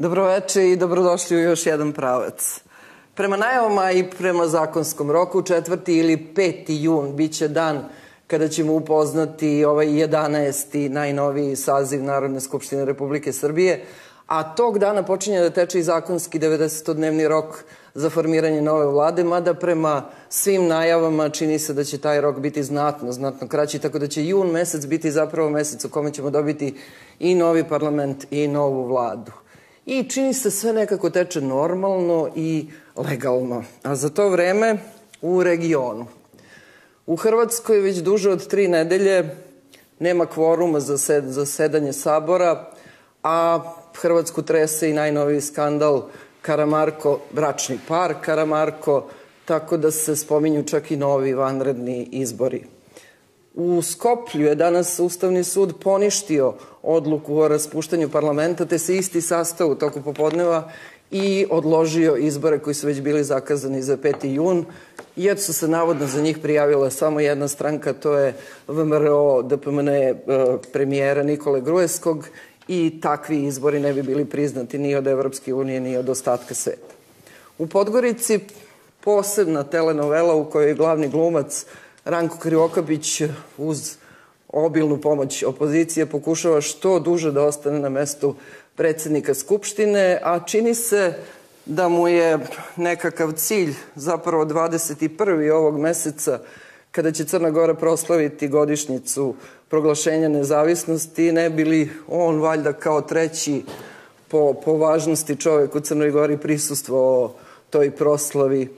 Dobroveče i dobrodošli u još jedan pravac. Prema najavama i prema zakonskom roku, 4. ili 5. jun biće dan kada ćemo upoznati ovaj 11. najnoviji saziv Narodne skupštine Republike Srbije, a tog dana počinje da teče i zakonski 90-dnevni rok za formiranje nove vlade, mada prema svim najavama čini se da će taj rok biti znatno kraći, tako da će jun mesec biti zapravo mesec u kome ćemo dobiti i novi parlament i novu vladu. I čini se sve nekako teče normalno i legalno. A za to vreme u regionu. U Hrvatskoj već duže od 3 nedelje nema kvoruma za zasedanje sabora, a Hrvatsku trese i najnoviji skandal Karamarko, bračni par Karamarko, tako da se spominju čak i novi vanredni izbori. U Skoplju je danas Ustavni sud poništio odluku o raspuštanju parlamenta, te se isti sastav u toku popodneva i odložio izbore koji su već bili zakazani za 5. jun, jer su se navodno za njih prijavila samo jedna stranka, to je VMRO, DPMNE premijera Nikole Gruevskog, i takvi izbori ne bi bili priznati ni od Evropske unije, ni od ostatka sveta. U Podgorici posebna telenovela u kojoj je glavni glumac Ranko Krivokapić uz obilnu pomoć opozicije pokušava što duže da ostane na mestu predsjednika Skupštine, a čini se da mu je nekakav cilj zapravo 21. ovog meseca, kada će Crna Gora proslaviti godišnjicu proglašenja nezavisnosti, ne bili on valjda kao treći po važnosti čovjek u Crnoj Gori prisustvovao toj proslavi.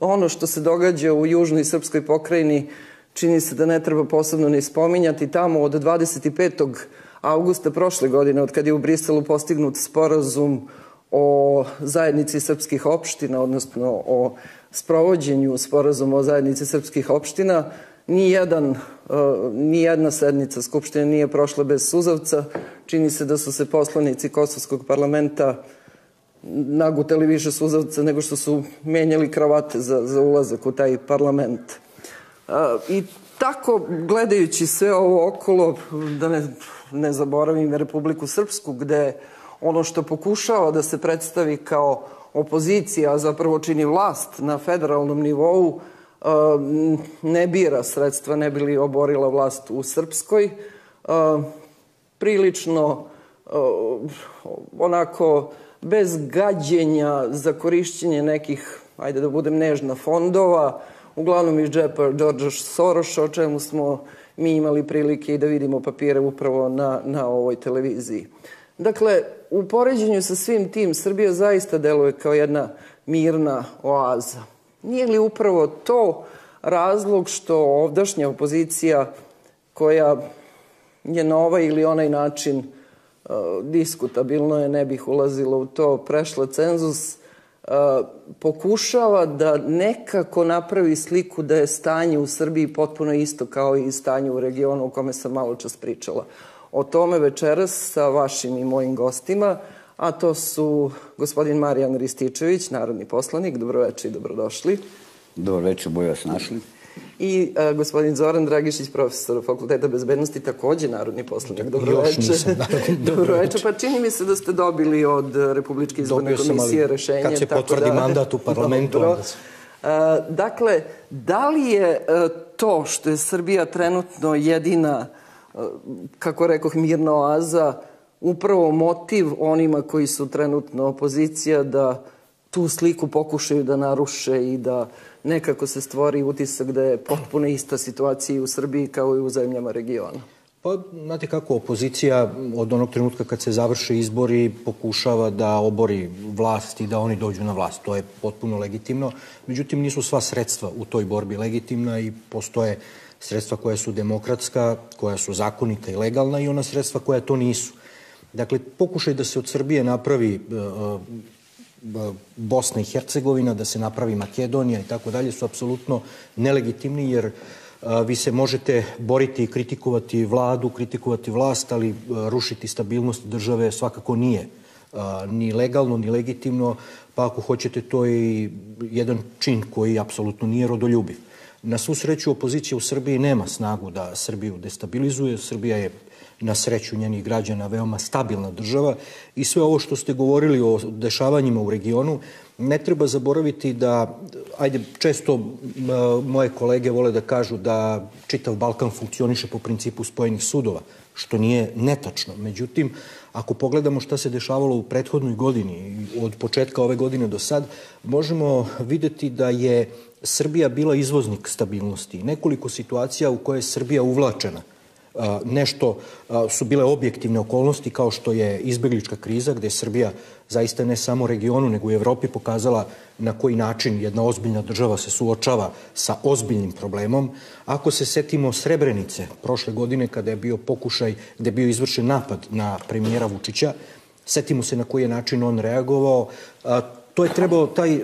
Ono što se događa u južnoj srpskoj pokrajini čini se da ne treba posebno ni spominjati. Tamo od 25. augusta prošle godine, od kada je u Briselu postignut sporazum o zajednici srpskih opština, odnosno o sprovođenju sporazuma o zajednici srpskih opština, ni jedna sednica Skupštine nije prošla bez suzavca. Čini se da su se poslanici Kosovskog parlamenta nagutali više suzavca nego što su menjali kravate za ulazak u taj parlament. I tako, gledajući sve ovo okolo, da ne zaboravim Republiku Srpsku, gde ono što pokušava da se predstavi kao opozicija, a zapravo čini vlast na federalnom nivou, ne bira sredstva, ne bi li oborila vlast u Srpskoj. Prilično, onako, bez gađenja za korišćenje nekih, ajde da budem nežna, fondova, uglavnom iz džepa Đorđa Soroša, o čemu smo mi imali prilike i da vidimo papire upravo na ovoj televiziji. Dakle, u poređenju sa svim tim, Srbija zaista deluje kao jedna mirna oaza. Nije li upravo to razlog što ovdašnja opozicija, koja je na ovaj ili onaj način diskutabilno je, ne bih ulazila u to, prešla cenzus, pokušava da nekako napravi sliku da je stanje u Srbiji potpuno isto kao i stanje u regionu o kome sam malo čas pričala. O tome večeras sa vašim i mojim gostima, a to su gospodin Marijan Rističević, narodni poslanik. Dobroveče i dobrodošli. Dobroveče, bolje vas našli. I gospodin Zoran Dragišić, profesor Fakulteta bezbednosti, također narodni poslanik. Dobroveče. Dobroveče. Pa čini mi se da ste dobili od Republičke izborne komisije rešenje. Kad se potvrdi mandat u parlamentu. Dakle, da li je to što je Srbija trenutno jedina, kako rekoh, mirna oaza, upravo motiv onima koji su trenutno opozicija da tu sliku pokušaju da naruše i da nekako se stvori utisak da je potpuno ista situacija u Srbiji kao i u zemljama regiona? Pa, znate kako, opozicija od onog trenutka kad se završe izbori pokušava da obori vlast i da oni dođu na vlast. To je potpuno legitimno. Međutim, nisu sva sredstva u toj borbi legitimna i postoje sredstva koja su demokratska, koja su zakonita i legalna i ona sredstva koja to nisu. Dakle, pokušaj da se od Srbije napravi Bosna i Hercegovina, da se napravi Makedonija i tako dalje su apsolutno nelegitimni, jer vi se možete boriti i kritikovati vladu, kritikovati vlast, ali rušiti stabilnost države svakako nije ni legalno, ni legitimno, pa ako hoćete to je jedan čin koji apsolutno nije rodoljubiv. Na svu sreću, opozicija u Srbiji nema snagu da Srbiju destabilizuje. Srbija je na sreću njenih građana, veoma stabilna država. I sve ovo što ste govorili o dešavanjima u regionu, ne treba zaboraviti da, ajde, često moje kolege vole da kažu da čitav Balkan funkcioniše po principu spojenih sudova, što nije netačno. Međutim, ako pogledamo šta se dešavalo u prethodnoj godini, od početka ove godine do sad, možemo vidjeti da je Srbija bila izvoznik stabilnosti. Nekoliko situacija u koje je Srbija uvlačena. Nešto su bile objektivne okolnosti kao što je izbeglička kriza, gdje je Srbija zaista ne samo regionu nego i Evropi pokazala na koji način jedna ozbiljna država se suočava sa ozbiljnim problemom. Ako se setimo Srebrenice prošle godine kada je bio pokušaj, gdje je bio izvršen napad na premijera Vučića, setimo se na koji je način on reagovao. To je trebao, taj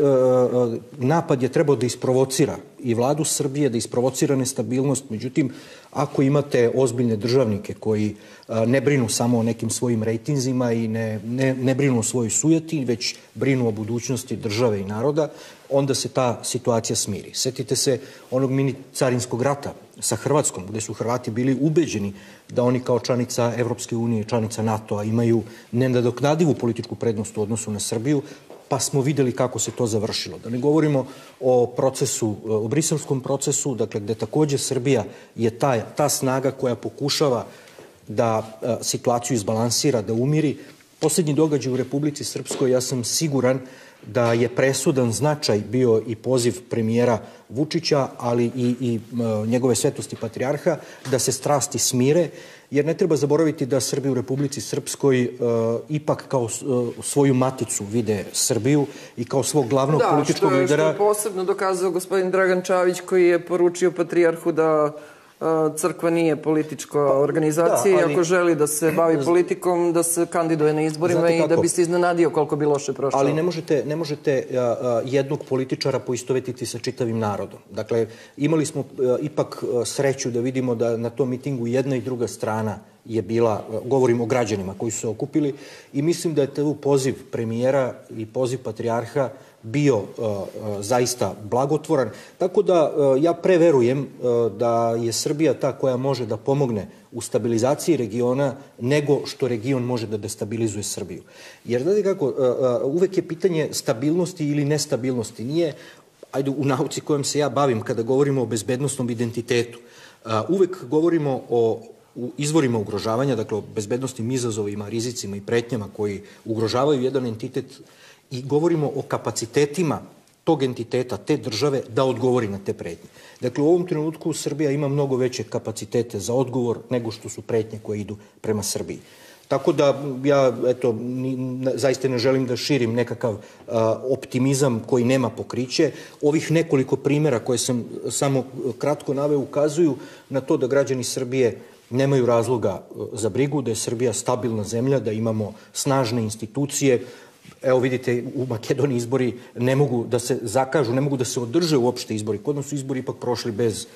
napad je trebao da isprovocira i vladu Srbije, da isprovocira nestabilnost. Međutim, ako imate ozbiljne državnike koji ne brinu samo o nekim svojim rejtinzima i ne brinu o svojoj sujeti, već brinu o budućnosti države i naroda, onda se ta situacija smiri. Setite se onog mini carinskog rata sa Hrvatskom, gdje su Hrvati bili ubeđeni da oni kao članica Evropske unije, članica NATO-a imaju nenadoknadivu političku prednost u odnosu na Srbiju, pa smo vidjeli kako se to završilo. Da ne govorimo o procesu, o briselskom procesu, dakle, gdje također Srbija je ta snaga koja pokušava da situaciju izbalansira, da umiri. Posljednji događaj u Republici Srpskoj, ja sam siguran da je presudan značaj bio i poziv premijera Vučića, ali i njegove svetosti patrijarha, da se strasti smire, jer ne treba zaboraviti da Srbi u Republici Srpskoj ipak kao svoju maticu vide Srbiju i kao svog glavnog političkog lidera. Da, što je posebno dokazao gospodin Dragan Čavić, koji je poručio patrijarhu da crkva nije politička organizacija, ako želi da se bavi politikom, da se kandiduje na izborima i da bi se iznenadio koliko bi loše prošlo. Ali ne možete jednog političara poistovetiti sa čitavim narodom. Dakle, imali smo ipak sreću da vidimo da na tom mitingu jedna i druga strana je bila, govorim o građanima koji su se okupili, i mislim da je to poziv premijera i poziv patrijarha bio zaista blagotvoran. Tako da ja preverujem da je Srbija ta koja može da pomogne u stabilizaciji regiona nego što region može da destabilizuje Srbiju. Jer, znate kako, uvek je pitanje stabilnosti ili nestabilnosti. Nije, ajde, u nauci kojom se ja bavim kada govorimo o bezbednostnom identitetu. Uvek govorimo o izvorima ugrožavanja, dakle o bezbednostnim izazovima, rizicima i pretnjama koji ugrožavaju jedan entitet, i govorimo o kapacitetima tog entiteta, te države, da odgovori na te pretnje. Dakle, u ovom trenutku Srbija ima mnogo veće kapacitete za odgovor nego što su pretnje koje idu prema Srbiji. Tako da ja, eto, zaista ne želim da širim nekakav optimizam koji nema pokriće. Ovih nekoliko primjera koje sam samo kratko naveo ukazuju na to da građani Srbije nemaju razloga za brigu, da je Srbija stabilna zemlja, da imamo snažne institucije. Evo vidite, u Makedoniji izbori ne mogu da se zakažu, ne mogu da se održe uopšte izbori. Kod nas su izbori ipak prošli bez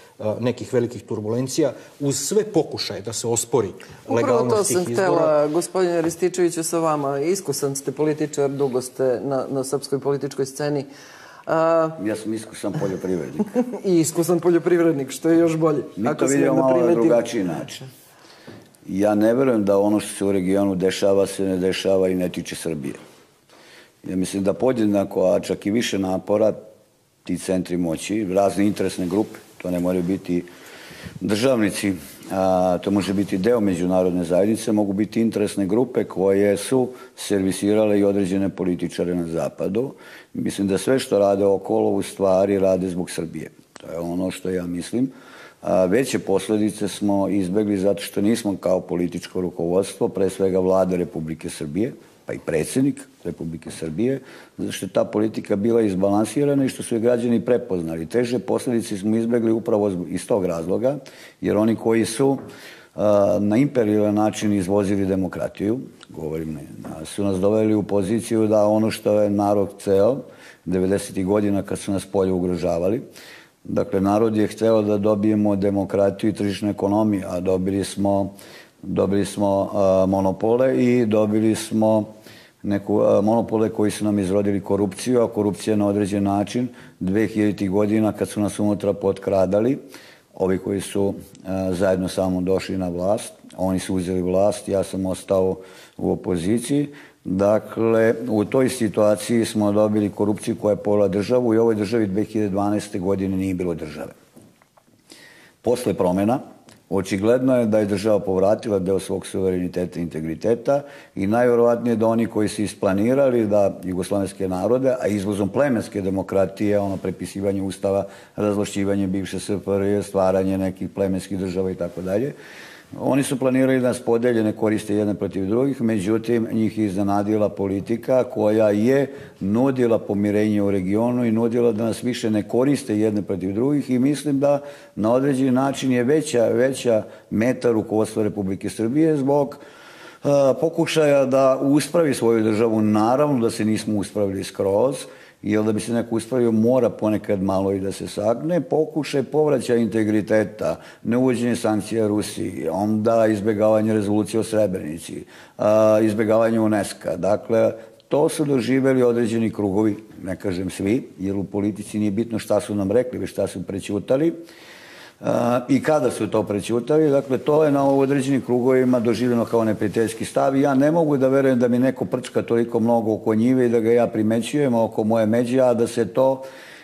nekih velikih turbulencija, uz sve pokušaje da se ospori legalnost tih izbora. Upravo to sam htjela, gospodine Rističeviću, sa vama. Iskusan ste političar, dugo ste na srpskoj političkoj sceni. Ja sam iskusan poljoprivrednik. I iskusan poljoprivrednik, što je još bolje. Mi to vidimo malo drugačiji način. Ja ne verujem da ono što se u regionu dešava se ne dešava i ne tiče Srbije. Ja mislim da podjednako, a čak i više napora, ti centri moći, razne interesne grupe, to ne moraju biti državnici, to može biti deo međunarodne zajednice, mogu biti interesne grupe koje su servisirale i određene političare na zapadu. Mislim da sve što rade okolo u stvari rade zbog Srbije. To je ono što ja mislim. Veće posljedice smo izbegli zato što nismo kao političko rukovodstvo, pre svega vlada Republike Srbije, pa i predsjednik Republike Srbije, zato što je ta politika bila izbalansirana i što su je građani prepoznali. Teže posljedice smo izbjegli upravo iz tog razloga, jer oni koji su na imperijalan način izvozili demokratiju, govorim, su nas doveli u poziciju da ono što je narod ceo, 90. godina kad su nas polje ugrožavali, dakle, narod je hteo da dobijemo demokratiju i tržišnu ekonomiju, a dobili smo monopole i dobili smo monopole koji su nam izrodili korupciju, a korupcija na određen način 2000. godina kad su nas unutra potkradali, ovi koji su zajedno sa mnom došli na vlast, Oni su uzeli vlast, ja sam ostao u opoziciji. Dakle, u toj situaciji smo dobili korupciju koja je pojela državu i u ovoj državi 2012. godine nije bilo države. Posle promjena, očigledno je da je država povratila deo svog suvereniteta i integriteta i najvjerovatnije da oni koji su isplanirali da jugoslavenske narode, a izvozom plemenske demokratije, ono prepisivanje ustava, razvlašćivanje bivše SFRJ, stvaranje nekih plemenskih država itd., oni su planirali da nas podeljene koriste jedne protiv drugih, međutim njih je iznenadila politika koja je nudila pomirenje u regionu i nudila da nas više ne koriste jedne protiv drugih i mislim da na određeni način je veća meta rukovodstva Republike Srbije zbog pokušaja da uspravi svoju državu. Naravno da se nismo uspravili skroz, jer da bi se neko uspravio, mora ponekad malo i da se sagne. Pokušaj povraćaja integriteta, neuvođenje sankcija Rusiji, onda izbjegavanje rezolucije o Srebrenici, izbjegavanje UNESCO. Dakle, to su doživjeli određeni krugovi, ne kažem svi, jer u politici nije bitno šta su nam rekli, već šta su prećutali i kada su to prećutali. Dakle, to je na određenim krugovima doživljeno kao neprijateljski stav i ja ne mogu da verujem da mi neko prčka toliko mnogo oko njive i da ga ja primećujem oko moje međe, a da se to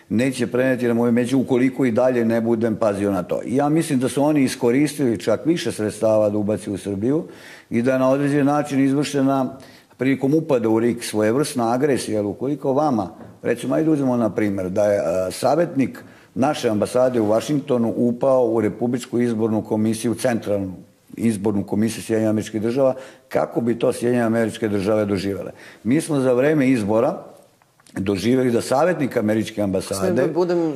neće preneti na moju među ukoliko i dalje ne budem pazio na to. Ja mislim da su oni iskoristili čak više sredstava da ubaci u Srbiju i da je na određen način izvršena prilikom upada u RIK svojevrsna agresija. Ukoliko vama, recimo, ajde uzmemo na primjer da je savjetnik naše ambasade u Vašingtonu upao u Republičku izbornu komisiju, centralnu izbornu komisiju Sjedinjenih Američkih Država, kako bi to Sjedinjene Američke Države doživjele? Mi smo za vreme izbora doživjeli da savjetnik američke ambasade... Sve da budem,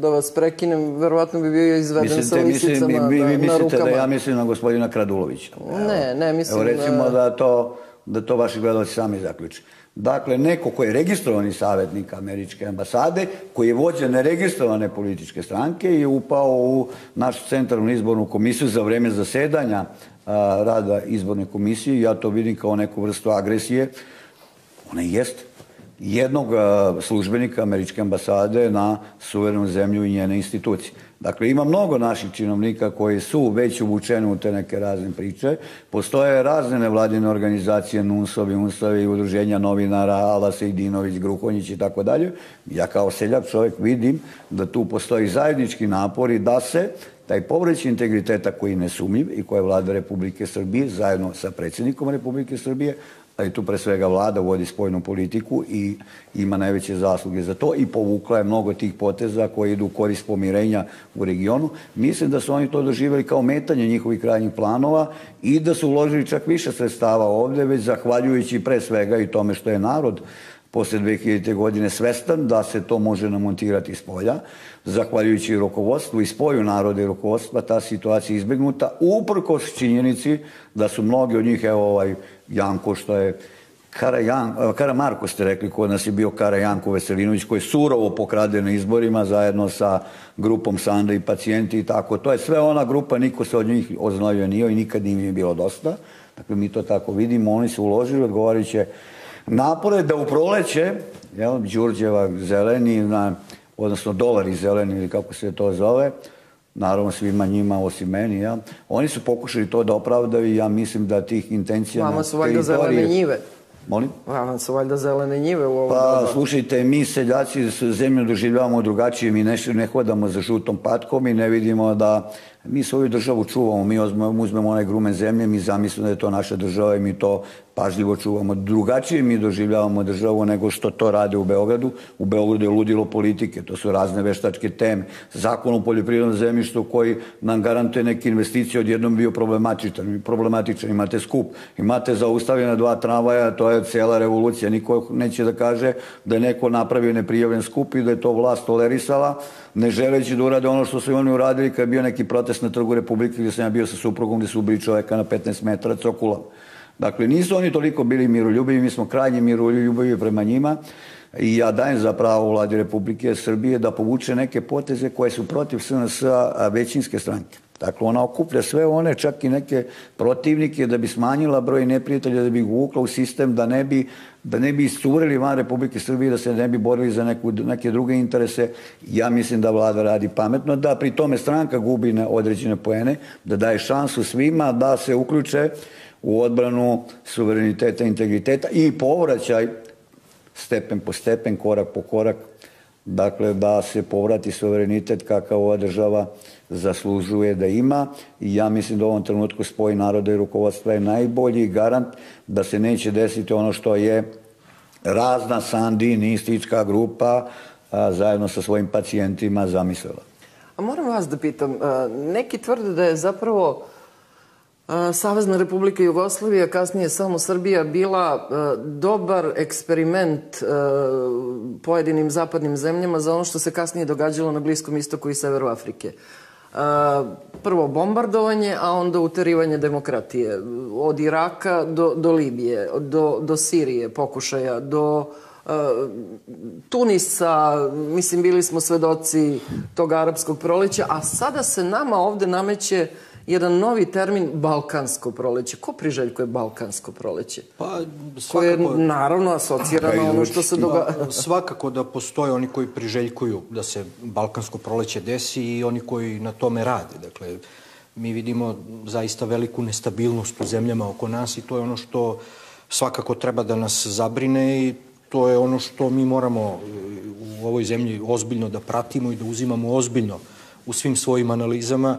da vas prekinem, verovatno bi bio izveden sa lisicama na rukama. Vi mislite da ja mislim na gospodina Kradulovića? Ne, mislim... Recimo da to vaši gledalci sami zaključi. Dakle, neko koji je registrovani savjetnik američke ambasade, koji je vođa neregistrovane političke stranke i je upao u našu centralnu izbornu komisiju za vreme zasedanja rada izborne komisije. Ja to vidim kao neku vrstu agresije. Ona jeste. Jednog službenika američke ambasade na suverenu zemlju i njene institucije. Dakle, ima mnogo naših činovnika koji su već uvučeni u te neke razne priče. Postoje razne nevladine organizacije, NUNS-ovi, UNS-ovi, udruženja novinara, Ala Sejdinović, Gruhonjić i tako dalje. Ja kao seljak čovjek vidim da tu postoji zajednički napori da se taj povraćaj integriteta koji je nesumnjiv i koja je Vlada Republike Srbije zajedno sa predsjednikom Republike Srbije, i tu pre svega Vlada vodi spoljnu politiku i ima najveće zasluge za to i povukla je mnogo tih poteza koje idu u korist pomirenja u regionu. Mislim da su oni to doživjeli kao metanje njihovih krajnjih planova i da su uložili čak više sredstava ovde, već zahvaljujući pre svega i tome što je narod posle 2000. godine svestan da se to može namontirati iz polja, zahvaljujući rukovodstvu i spoju naroda i rukovodstva, ta situacija je izbegnuta, uprkos činjenici da su mnogi od njih, evo ovaj Janko što je, Karamarko ste rekli, kod nas je bio Karajanko Veselinović, koji je surovo pokrade na izborima zajedno sa grupom Sanda i pacijenti i tako. To je sve ona grupa, niko se od njih oznojio nije i nikad nije im bilo dosta. Dakle, mi to tako vidimo, oni su uložili, odgovarajuće napore da u proleće, Đurđeva zeleni, odnosno dolari zeleni ili kako se to zove, naravno svima njima osim meni, oni su pokušali to da opravdaju i ja mislim da tih intencija... Vama su valjda zelene njive. Molim? Vama su valjda zelene njive u ovom... Pa, slušajte, mi seljaci zemlju doživljavamo drugačije, mi ne hodamo za žutom patkom i ne vidimo da... Mi svoju državu čuvamo, mi uzmemo onaj grumen zemlje, mi zamislimo da je to naša država i mi to pažljivo čuvamo. Drugačije mi doživljavamo državu nego što to rade u Beogradu. U Beogradu je ludilo politike, to su razne veštačke teme. Zakon o poljoprivrednom zemljištu koji nam garantuje neke investicije odjednom bio problematičan. Imate skup, imate zaustavljena 2 tramvaja, to je cijela revolucija. Niko neće da kaže da je neko napravio neprijavljen skup i da je to vlast tolerisala, ne želeći da urade ono što su oni uradili kad je bio neki protest na Trgu Republike gdje sam ja bio sa suprugom gdje su ubili čoveka na 15 metara cokulama. Dakle, nisu oni toliko bili miroljubivi, mi smo krajnje miroljubivi prema njima i ja dajem za pravo Vladi Republike Srbije da povuče neke poteze koje su protiv SNS većinske stranke. Dakle, ona okuplja sve one, čak i neke protivnike, da bi smanjila broj neprijatelja, da bi uvukla u sistem, da ne bi iscurili van Republike Srbije, da se ne bi borili za neke druge interese. Ja mislim da vlada radi pametno, da pri tome stranka gubi na određene poene, da daje šansu svima da se uključe u odbranu suvereniteta, integriteta i povraćaj stepen po stepen, korak po korak, dakle, da se povrati suverenitet kakav ova država zaslužuje da ima. I ja mislim da u ovom trenutku spoj naroda i rukovodstva je najbolji garant da se neće desiti ono što je razna sandinistička grupa zajedno sa svojim pacijentima zamislila. A moram vas da pitam, neki tvrde da je zapravo Savezna Republika Jugoslavija, kasnije samo Srbija, bila dobar eksperiment pojedinim zapadnim zemljama za ono što se kasnije događalo na Bliskom istoku i Severu Afrike. Prvo bombardovanje, a onda uterivanje demokratije. Od Iraka do Libije, do Sirije pokušaja, do Tunisa, mislim, bili smo svedoci tog arapskog proleća, a sada se nama ovde nameće jedan novi termin, balkansko proleće. Ko priželjkuje balkansko proleće? Koje je naravno asocirano ono što se događa. Svakako da postoje oni koji priželjkuju da se balkansko proleće desi i oni koji na tome rade. Dakle, mi vidimo zaista veliku nestabilnost u zemljama oko nas i to je ono što svakako treba da nas zabrine i to je ono što mi moramo u ovoj zemlji ozbiljno da pratimo i da uzimamo ozbiljno u svim svojim analizama.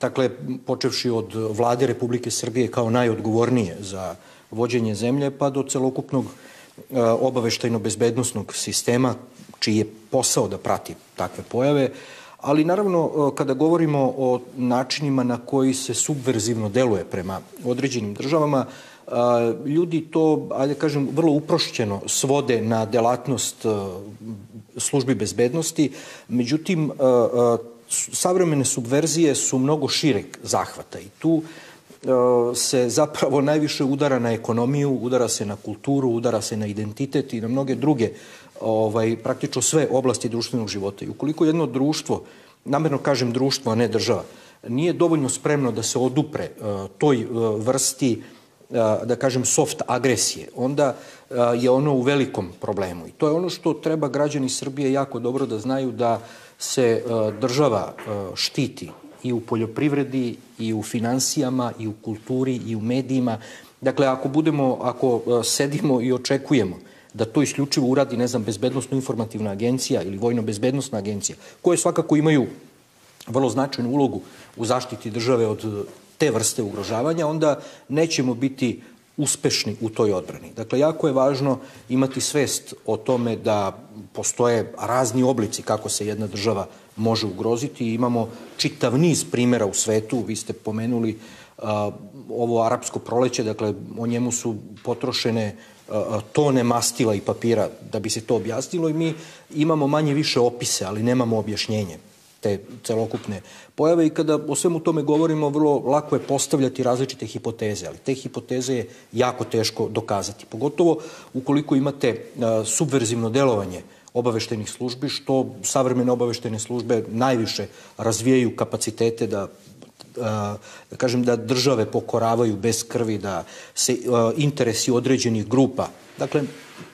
Dakle, počevši od vlade Republike Srbije kao najodgovornije za vođenje zemlje, pa do celokupnog obaveštajno-bezbednosnog sistema, čiji je posao da prati takve pojave. Ali, naravno, kada govorimo o načinima na koji se subverzivno deluje prema određenim državama, ljudi to, ajde kažem, vrlo uprošćeno svode na delatnost službi bezbednosti. Međutim, savremene subverzije su mnogo šireg zahvata i tu se zapravo najviše udara na ekonomiju, udara se na kulturu, udara se na identitet i na mnoge druge, praktično sve oblasti društvenog života. I ukoliko jedno društvo, namerno kažem društvo, a ne država, nije dovoljno spremno da se odupre toj vrsti, da kažem, soft agresije, onda je ono u velikom problemu. I to je ono što treba građani Srbije jako dobro da znaju, da se država štiti i u poljoprivredi, i u finansijama, i u kulturi, i u medijima. Dakle, ako sedimo i očekujemo da to isključivo uradi, ne znam, bezbednosno-informativna agencija ili vojno-bezbednosna agencija, koje svakako imaju vrlo značajnu ulogu u zaštiti države od te vrste ugrožavanja, onda nećemo biti uspešni u toj odbrani. Dakle, jako je važno imati svest o tome da postoje razni oblici kako se jedna država može ugroziti i imamo čitav niz primjera u svetu. Vi ste pomenuli ovo arapsko proleće, dakle, o njemu su potrošene tone mastila i papira da bi se to objasnilo i mi imamo manje više opise, ali nemamo objašnjenje te celokupne pojave i kada o svemu tome govorimo, vrlo lako je postavljati različite hipoteze, ali te hipoteze je jako teško dokazati. Pogotovo ukoliko imate subverzivno delovanje obaveštajnih službi, što savremene obaveštene službe najviše razvijaju kapacitete da države pokoravaju bez krvi, da se interesi određenih grupa. Dakle,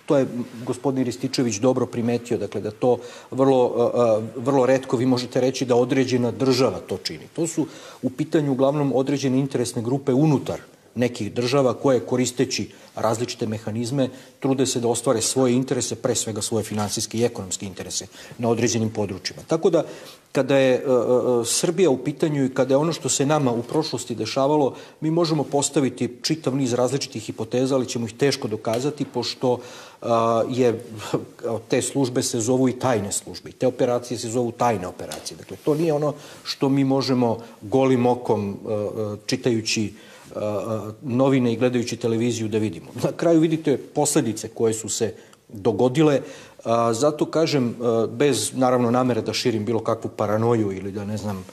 to je gospodin Rističević dobro primetio, dakle, da to vrlo retko vi možete reći da određena država to čini. To su u pitanju uglavnom određene interesne grupe unutar nekih država koje, koristeći različite mehanizme, trude se da ostvare svoje interese, pre svega svoje finansijske i ekonomske interese na određenim područjima. Tako da, kada je Srbija u pitanju i kada je ono što se nama u prošlosti dešavalo, mi možemo postaviti čitav niz različitih hipoteza, ali ćemo ih teško dokazati, pošto te službe se zovu i tajne službe. Te operacije se zovu tajne operacije. Dakle, to nije ono što mi možemo golim okom, čitajući novine i gledajući televiziju, da vidimo. Na kraju vidite posljedice koje su se dogodile. Zato kažem, bez naravno namere da širim bilo kakvu paranoju ili da, ne znam,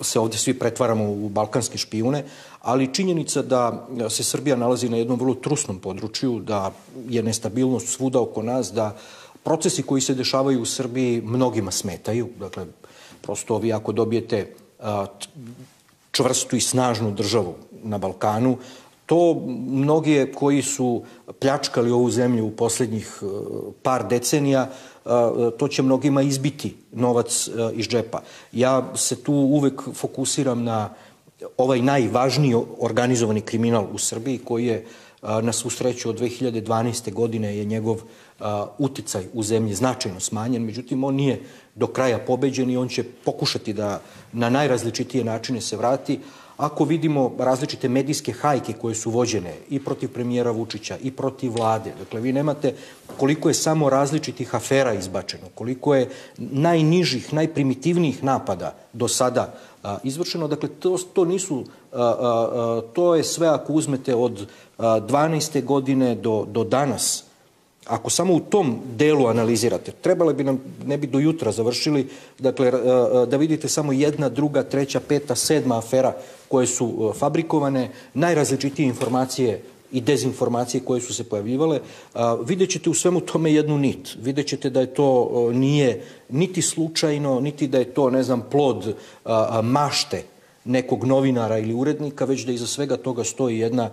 se ovdje svi pretvaramo u balkanske špijune, ali činjenica da se Srbija nalazi na jednom vrlo trusnom području, da je nestabilnost svuda oko nas, da procesi koji se dešavaju u Srbiji mnogima smetaju. Dakle, prosto vi ako dobijete čvrstu i snažnu državu na Balkanu. To mnogi koji su pljačkali ovu zemlju u posljednjih par decenija, to će mnogima izbiti novac iz džepa. Ja se tu uvek fokusiram na ovaj najvažniji organizovani kriminal u Srbiji, koji je na svu sreću od 2012. godine je njegov uticaj u zemlji značajno smanjen. Međutim, on nije do kraja pobeđen i on će pokušati da na najrazličitije načine se vrati. Ako vidimo različite medijske hajke koje su vođene i protiv premijera Vučića i protiv vlade, dakle vi nemate koliko je samo različitih afera izbačeno, koliko je najnižih, najprimitivnijih napada do sada izvršeno. Dakle, to je sve ako uzmete od 12. godine do danas. Ako samo u tom delu analizirate, trebalo bi nam, ne bi do jutra završili, dakle, da vidite samo 1., 2., 3., 5., 7. afera koje su fabrikovane, najrazličitije informacije i dezinformacije koje su se pojavljivale, vidjet ćete u svemu tome jednu nit. Vidjet ćete da je to nije niti slučajno, niti da je to, ne znam, plod mašte nekog novinara ili urednika, već da iza svega toga stoji jedna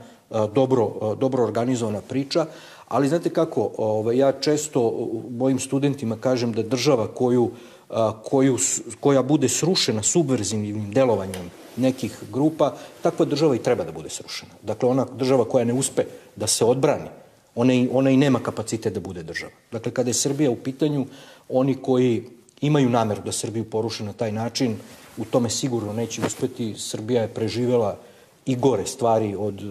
dobro organizovana priča. Ali znate kako, ja često mojim studentima kažem da država koja bude srušena subverzivnim delovanjem nekih grupa, takva država i treba da bude srušena. Dakle, ona država koja ne uspe da se odbrani, ona i nema kapacitet da bude država. Dakle, kada je Srbija u pitanju, oni koji imaju nameru da Srbiju poruše na taj način, u tome sigurno neće uspeti. Srbija je preživjela i gore stvari od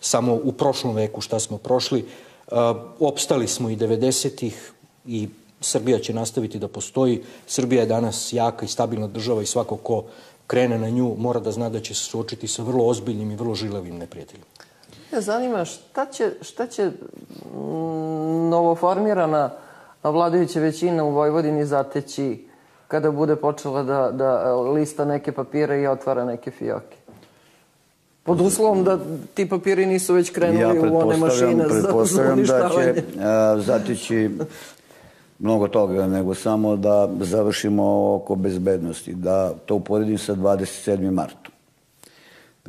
samo u prošlom veku šta smo prošli. Opstali smo i 90-ih i Srbija će nastaviti da postoji. Srbija je danas jaka i stabilna država i svako ko krene na nju mora da zna da će se suočiti sa vrlo ozbiljnim i vrlo žilavim neprijateljima. Ja zanima šta će novoformirana vladajuća većina u Vojvodini zateći kada bude počela da lista neke papire i otvara neke fijoke? Pod uslovom da ti papiri nisu već krenuli u one mašine za uništavanje. Ja pretpostavljam da će zateći mnogo toga, nego samo da završimo oko bezbednosti, da to uporedim sa 27. martom.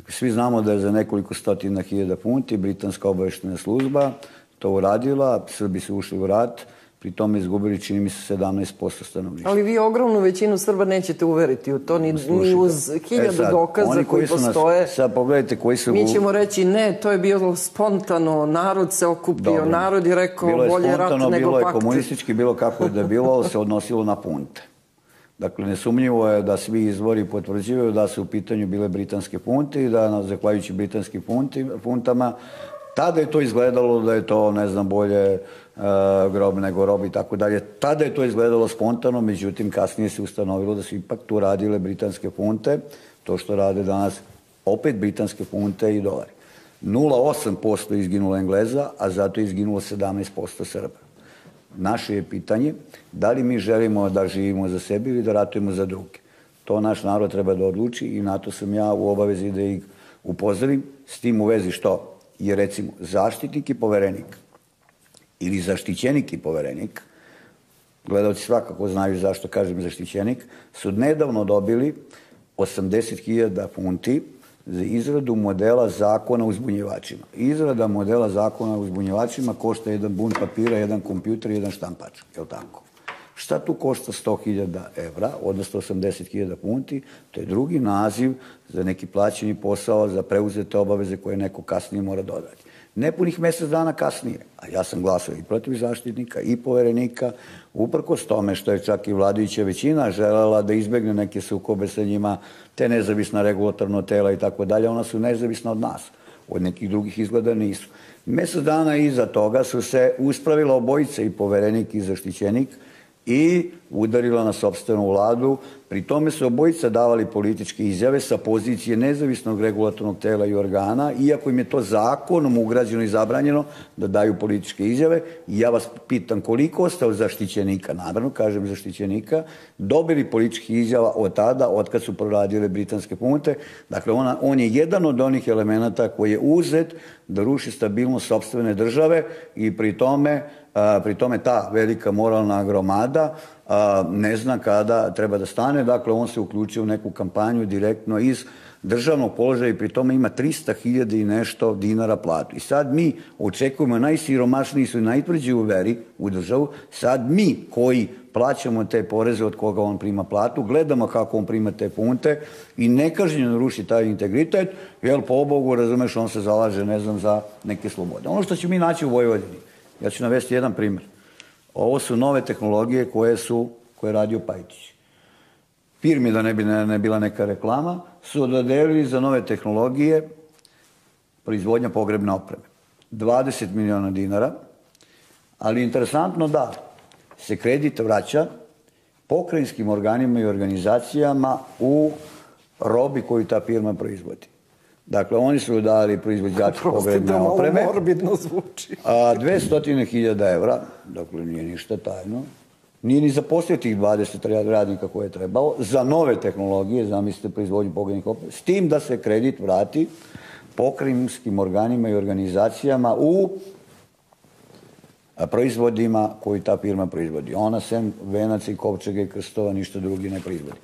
Svi znamo da je za nekoliko stotina hiljada funti britanska obaveštajna služba to uradila, Srbi su ušli u rat, pri tome izgubili čini mi se 17% stanovništva. Ali vi ogromnu većinu Srba nećete uveriti u to, ni uz hiljada dokaza koji postoje. Sad pogledajte koji su... Mi ćemo reći ne, to je bilo spontano, narod se okupio, narod je rekao bolje rat nego pakti. Bilo je spontano, bilo je komunistički, bilo kako je da bilo, ali se odnosilo na funte. Dakle, nesumnjivo je da svi izvori potvrđuju da su u pitanju bile britanske funte i da, zahvaljujući britanskim funtama, tada je to izgledalo da je to, ne znam, bolje grob nego rob i tako dalje. Tada je to izgledalo spontano, međutim, kasnije se ustanovilo da su ipak tu radile britanske funte, to što rade danas opet britanske funte i dolari. 0,8% izginulo Engleza, a zato je izginulo 17% Srba. Naše je pitanje da li mi želimo da živimo za sebe ili da ratujemo za druge. To naš narod treba da odluči i na to sam ja u obavezi da ih upozorim. S tim u vezi što je, recimo, zaštitnik i poverenik ili zaštićenik i poverenik, gledalci svakako znaju zašto kažem zaštićenik, su nedavno dobili 80.000 funti za izradu modela zakona o uzbunjivačima. Izrada modela zakona o uzbunjivačima košta jedan bunt papira, jedan kompjuter i jedan štampač. Je li tako? Šta tu košta 100.000 evra, odnosno 80.000 funti? To je drugi naziv za neki plaćeni posao, za preuzete obaveze koje neko kasnije mora dodati. Nepunih mjesec dana kasnije, a ja sam glasao i protiv zaštitnika i poverenika, uprkos tome što je čak i vladajuća većina želela da izbegne neke sukobe sa njima, te nezavisna regulatorna tela i tako dalje, ona su nezavisna od nas, od nekih drugih izgleda nisu. Mjesec dana iza toga su se uspravila obojica, i poverenik i zaštićenik, i udarila na sopstvenu vladu. Pri tome su obojica davali političke izjave sa pozicije nezavisnog regulatornog tela i organa, iako im je to zakonom ugrađeno i zabranjeno da daju političke izjave. I ja vas pitam koliko ostao zaštićenika, naravno kažem zaštićenika, dobili političkih izjava od tada, od kad su proradile britanske funte. Dakle, on je jedan od onih elemenata koji je uzet da ruši stabilnost sopstvene države i pri tome ta velika moralna gromada ne zna kada treba da stane. Dakle, on se uključio u neku kampanju direktno iz državnog položaja i pri tome ima 300.000 i nešto dinara platu. I sad mi očekujemo, najsiromašniji su i najtvrđi u veri u državu, sad mi koji plaćamo te poreze od koga on prima platu, gledamo kako on prima te funte i nekažnjeno ruši taj integritet, jer po Bogu, razumeš, on se zalaže, ne znam, za neke slobode. Ono što ću mi naći u Vojvodini, ja ću navesti jedan primjer. Ovo su nove tehnologije koje je radio Pajtić. Firmi, da ne bila neka reklama, su dodelili za nove tehnologije proizvodnja pogrebne opreme. 20 miliona dinara, ali interesantno da se kredit vraća pokrajinskim organima i organizacijama u robi koju ta firma proizvodi. Dakle, oni su dali proizvođači pogrebne opreme. Prosto morbidno zvuči. 200.000 evra, dakle nije ništa tajno. Nije ni zaposlio tih 20 radnika koje je trebao za nove tehnologije, zamislite proizvodnju pogrebnih oprema, s tim da se kredit vrati pokrajinskim organima i organizacijama u proizvodima koji ta firma proizvodi. Ona sem venaca i kopčega i krstova ništa drugi ne proizvodi.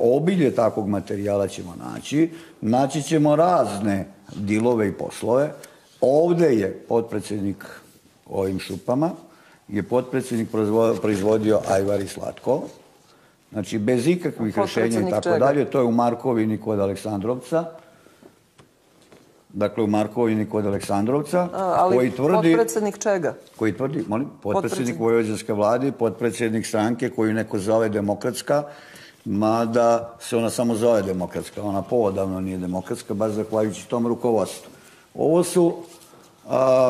Obilje takvog materijala ćemo naći. Naći ćemo razne dilove i poslove. Ovde je potpredsjednik ovim šupama, je potpredsjednik proizvodio ajvar i slatko. Znači, bez ikakvih rješenja i tako dalje. To je u Markovini kod Aleksandrovca. Dakle, u Markovini kod Aleksandrovca. Ali potpredsjednik čega? Koji tvrdi, molim, potpredsjednik vojvođanske vlade, potpredsjednik stranke koju neko zove demokratska, mada se ona samo zove demokratska. Ona povodavno nije demokratska, baš zahvaljujući tom rukovodstvu. Ovo su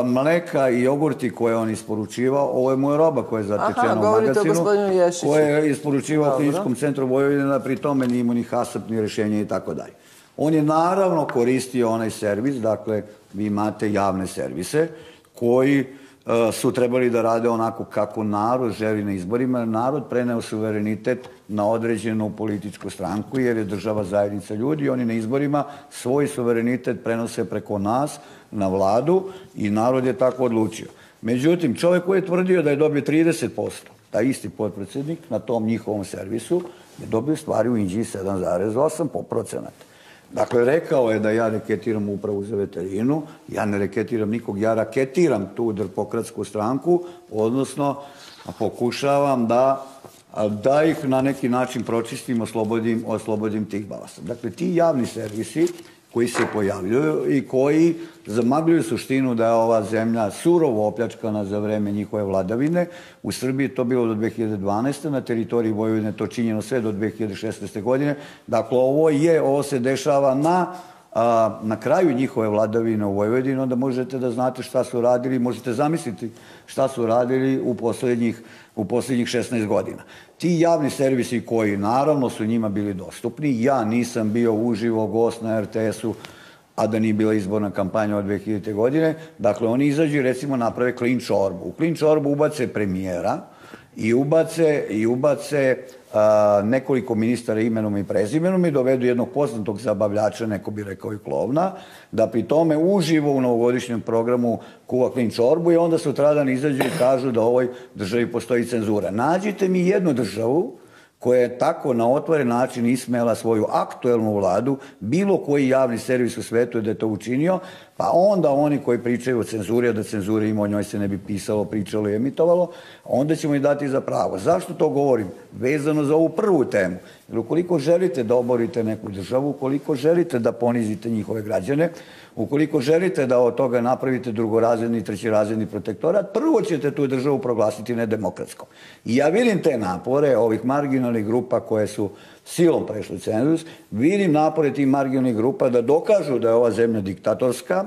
mleka i jogurti koje je on isporučivao. Ovo je moja roba koja je zatečena u magazinu, koja je isporučivao Kliničkom centru Vojvodina, pri tome nije imao ni HASAP, ni rješenje i tako dalje. On je naravno koristio onaj servis, dakle, vi imate javne servise koji su trebali da rade onako kako narod želi na izborima. Narod preneo suverenitet na određenu političku stranku jer je država zajednica ljudi. Oni na izborima svoj suverenitet prenose preko nas na vladu i narod je tako odlučio. Međutim, čovjek koji je tvrdio da je dobio 30%, taj isti potpredsjednik na tom njihovom servisu je dobio stvari u Inđiji 7,8%. Dakle, rekao je da ja reketiram upravu za veterinu, ja ne reketiram nikog, ja raketiram tu Demokratsku stranku, odnosno pokušavam da ih na neki način pročistim, oslobodim tih balasta. Dakle, ti javni servisi koji se pojavljuju i koji zamagljuju suštinu da je ova zemlja surovo opljačkana za vreme njihove vladavine. U Srbiji to bilo do 2012. Na teritoriji Vojvodine to činjeno sve do 2016. godine. Dakle, ovo se dešava na kraju njihove vladavine u Vojvodini. Onda možete da znate šta su radili, možete zamisliti šta su radili u posljednjih 16 godina. Ti javni servisi koji naravno su njima bili dostupni, ja nisam bio uživo gost na RTS-u, a da nije bila izborna kampanja od 2000. godine, dakle oni izađu i recimo naprave klin čorbu. U klin čorbu ubace premijera i ubace nekoliko ministara imenom i prezimenom i dovedu jednog poznatog zabavljača, neko bi rekao i klovna, da pri tome uživo u novogodišnjem programu kuva klin čorbu i onda sutradan izađu i kažu da u ovoj državi postoji cenzura. Nađite mi jednu državu koja je tako na otvoren način ismela svoju aktuelnu vladu, bilo koji javni servis u svetu je da je to učinio, pa onda oni koji pričaju o cenzuri, da cenzure ima, o njoj se ne bi pisalo, pričalo i emitovalo, onda ćemo i dati za pravo. Zašto to govorim? Vezano za ovu prvu temu. Jer ukoliko želite da oborite neku državu, ukoliko želite da ponizite njihove građane, ukoliko želite da od toga napravite drugorazredni i trećirazredni protektorat, prvo ćete tu državu proglasiti nedemokratskom. I ja vidim te napore ovih marginalnih grupa koje su silom prešli cenzus, vidim napore tih marginalnih grupa da dokažu da je ova zemlja diktatorska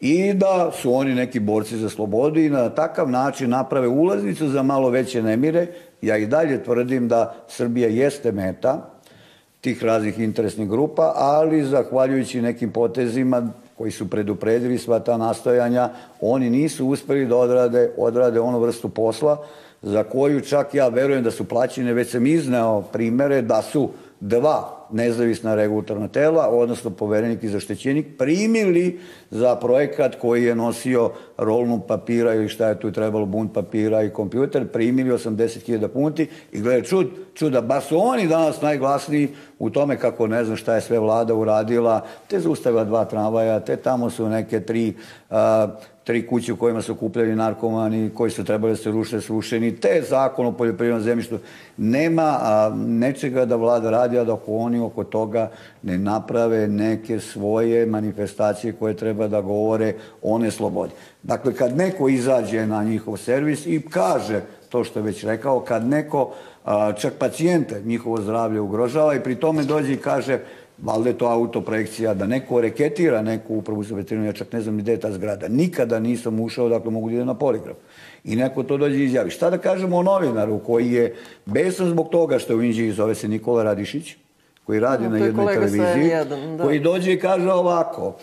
i da su oni neki borci za slobodu i na takav način naprave ulaznicu za malo veće nemire. Ja i dalje tvrdim da Srbija jeste meta tih raznih interesnih grupa, ali zahvaljujući nekim potezima koji su predupredili sva ta nastojanja, oni nisu uspeli da odrade onu vrstu posla za koju čak ja verujem da su plaćene. Već sam izneo primere da su dva nezavisna regulatorna tela, odnosno poverenik i zaštićenik, primili za projekat koji je nosio rolnu papira ili šta je tu trebalo, bunt papira i kompjuter, primili 80.000 funti i gledaj čuda, ba su oni danas najglasniji u tome kako ne znam šta je sve vlada uradila, te zaustavila 2 tramvaja, te tamo su neke 3 kuće u kojima su kupljeni narkomani, koji su trebali da se ruše, srušeni, te zakon o poljoprivrednom zemljištu. Nema nečega da vlada radi, a da oni oko toga ne naprave neke svoje manifestacije koje treba da govore o neslobodi. Dakle, kad neko izađe na njihov servis i kaže to što je već rekao, kad neko, čak pacijente, njihovo zdravlje ugrožava i pri tome dođe i kaže, valjda je to autoprojekcija, da neko reketira neku upravu za veterinu, ja čak ne znam ni gde je ta zgrada. Nikada nisam ušao, dakle mogu da idem na poligraf. I neko to dođe i izjavi. Šta da kažemo o novinaru koji je besan zbog toga što je u Inđiji, zove se Nikola Gruevski, koji radi na jednoj televiziji, koji dođe i kaže ovako,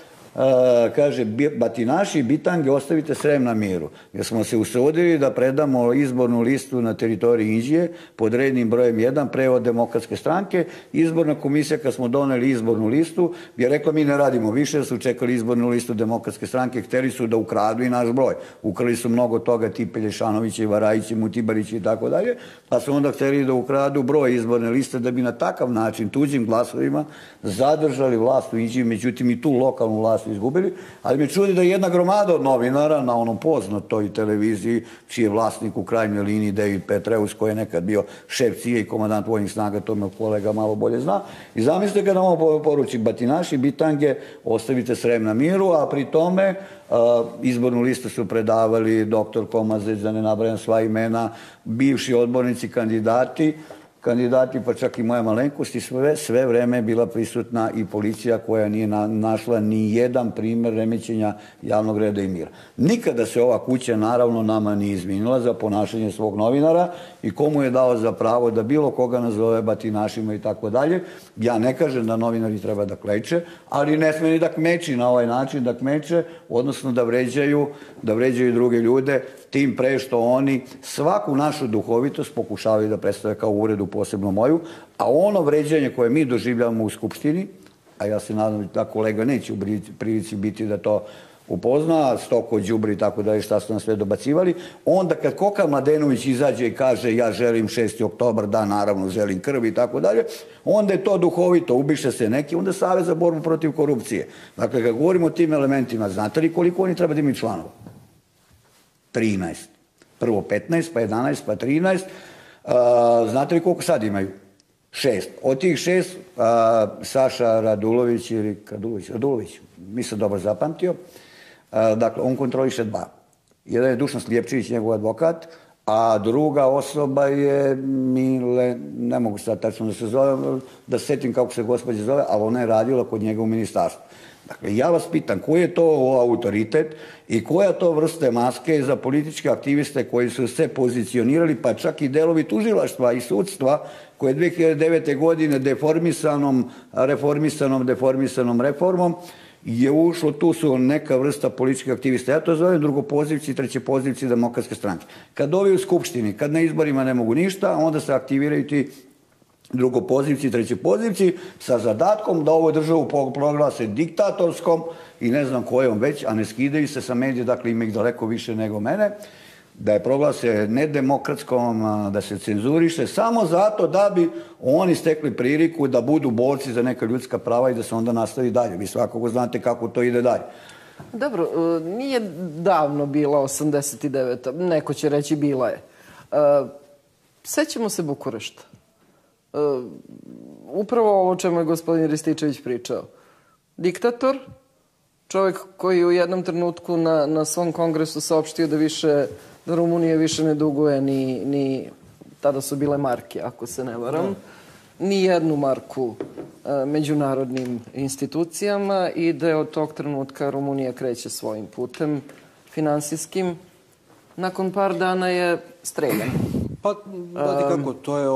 kaže, batinaši i bitange, ostavite Srem na miru. Jer smo se usudili da predamo izbornu listu na teritoriji Inđije pod rednim brojem 1 pre od Demokratske stranke. Izborna komisija, kad smo doneli izbornu listu, je rekla mi ne radimo više, su čekali izbornu listu Demokratske stranke, hteli su da ukradu i naš broj. Ukrali su mnogo toga, Pelješanovići, Varajići, Mutibarići i tako dalje, pa su onda hteli da ukradu broj izborne liste da bi na takav način tuđim glasovima zadržali vlast u Inđiji, međutim i tu lokalnu vlast izgubili, ali me čudi da je jedna gromada od novinara na onom poznatoj televiziji čiji je vlasnik u krajnjoj liniji David Petraeus, koji je nekad bio šef CIA i komandant vojnih snaga, to me kolega malo bolje zna. I zamislite kad nam poruči batinaši, bitange, ostavite Srem na miru, a pri tome izbornu listu su predavali doktor Komazeć, da ne nabrajam sva imena, bivši odbornici, kandidati, pa čak i moja malenkost, i sve vreme je bila prisutna i policija koja nije našla ni jedan primer remećenja javnog reda i mira. Nikada se ova kuća naravno nama nije izvinila za ponašanje svog novinara i komu je dao za pravo da bilo koga nazove batinašima i tako dalje. Ja ne kažem da novinari treba da kleče, ali ne sme ni da kmeči na ovaj način, da kmeče, odnosno da vređaju druge ljude, tim pre što oni svaku našu duhovitost pokušavaju da predstave kao uvredu, posebno moju, a ono vređanje koje mi doživljamo u Skupštini, a ja se nadam da kolega neće u prilici biti da to upozna, Stoko, Đubri i tako dalje, šta su nam sve dobacivali, onda kad Koka Mladenović izađe i kaže ja želim 6. oktobar, da, naravno, želim krv i tako dalje, onda je to duhovito, ubiše se neki, onda je Savez za borbu protiv korupcije. Dakle, kad govorimo o tim elementima, znate li koliko oni treba da imaju članova? 13. Prvo 15, pa 11, pa 13. Znate li koliko sad imaju? 6. Od tih 6, Saša Radulović ili Radulović, mislim dobro zapamtio, dakle, on kontroliše 2. Jedan je Dušan Slijepčević, njegov advokat, a druga osoba je Mile, ne mogu sad tačno da se zove, da se setim kako se gospođa zove, ali ona je radila kod njega u ministarstvu. Dakle, ja vas pitam, koji je to autoritet i koja to vrste maske za političke aktiviste koji su se pozicionirali, pa čak i delovi tužilaštva i sudstva, koje je 2009. godine deformisanom reformom je ušlo, tu su neka vrsta političkih aktivista. Ja to zovem drugopozivci, trećepozivci Demokratske stranke. Kad ovi u Skupštini, kad na izborima ne mogu ništa, onda se aktiviraju ti drugopozivci, trećepozivci sa zadatkom da ovu državu proglase diktatorskom i ne znam kojom već, a ne skidaju se sa medije, dakle ima ih daleko više nego mene, da je proglase nedemokratskom, da se cenzuriše, samo zato da bi oni stekli priliku da budu borci za neka ljudska prava i da se onda nastavi dalje. Vi svakako znate kako to ide dalje. Dobro, nije davno bila 89. Neko će reći bila je. Sećamo se Bukurešta. Upravo ovo o čemu je gospodin Rističević pričao. Diktator, čovjek koji je u jednom trenutku na svom kongresu saopštio da Rumunija više ne duguje ni, tada su bile marke, ako se ne varam, ni jednu marku međunarodnim institucijama i da je od tog trenutka Rumunija kreće svojim putem finansijskim. Nakon par dana je streljan. Pa, znate kako, to je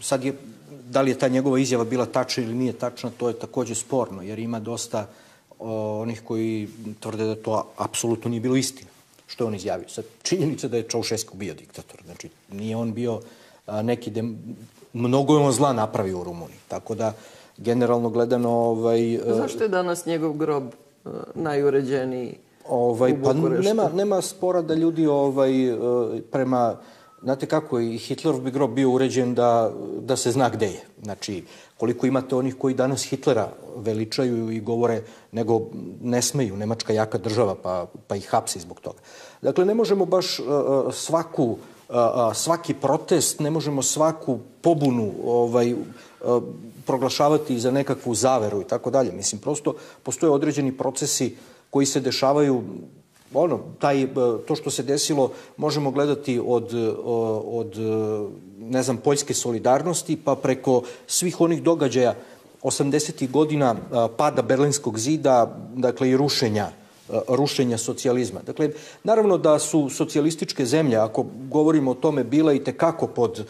sad je, da li je ta njegova izjava bila tačna ili nije tačna, to je takođe sporno, jer ima dosta onih koji tvrde da to apsolutno nije bilo istina, što je on izjavio. Sad, činjenica da je Čaušesku bio diktator, znači nije on bio neki mnogo je on zla napravio u Rumuniji. Tako da, generalno gledano... Zašto je danas njegov grob najuređeniji u Bukureštu? Nema spora da ljudi prema... Znate kako, i Hitlerov bi grob bio uređen da se zna gde je. Znači, koliko imate onih koji danas Hitlera veličaju i govore, nego ne smeju, Nemačka jaka država, pa ih hapsi zbog toga. Dakle, ne možemo baš svaki protest, ne možemo svaku pobunu proglašavati za nekakvu zaveru i tako dalje. Mislim, prosto postoje određeni procesi koji se dešavaju. To što se desilo možemo gledati od poljske solidarnosti pa preko svih onih događaja 80-ih godina, pada Berlinskog zida, dakle i rušenja socijalizma. Dakle, naravno da su socijalističke zemlje, ako govorimo o tome, bila i tekako pod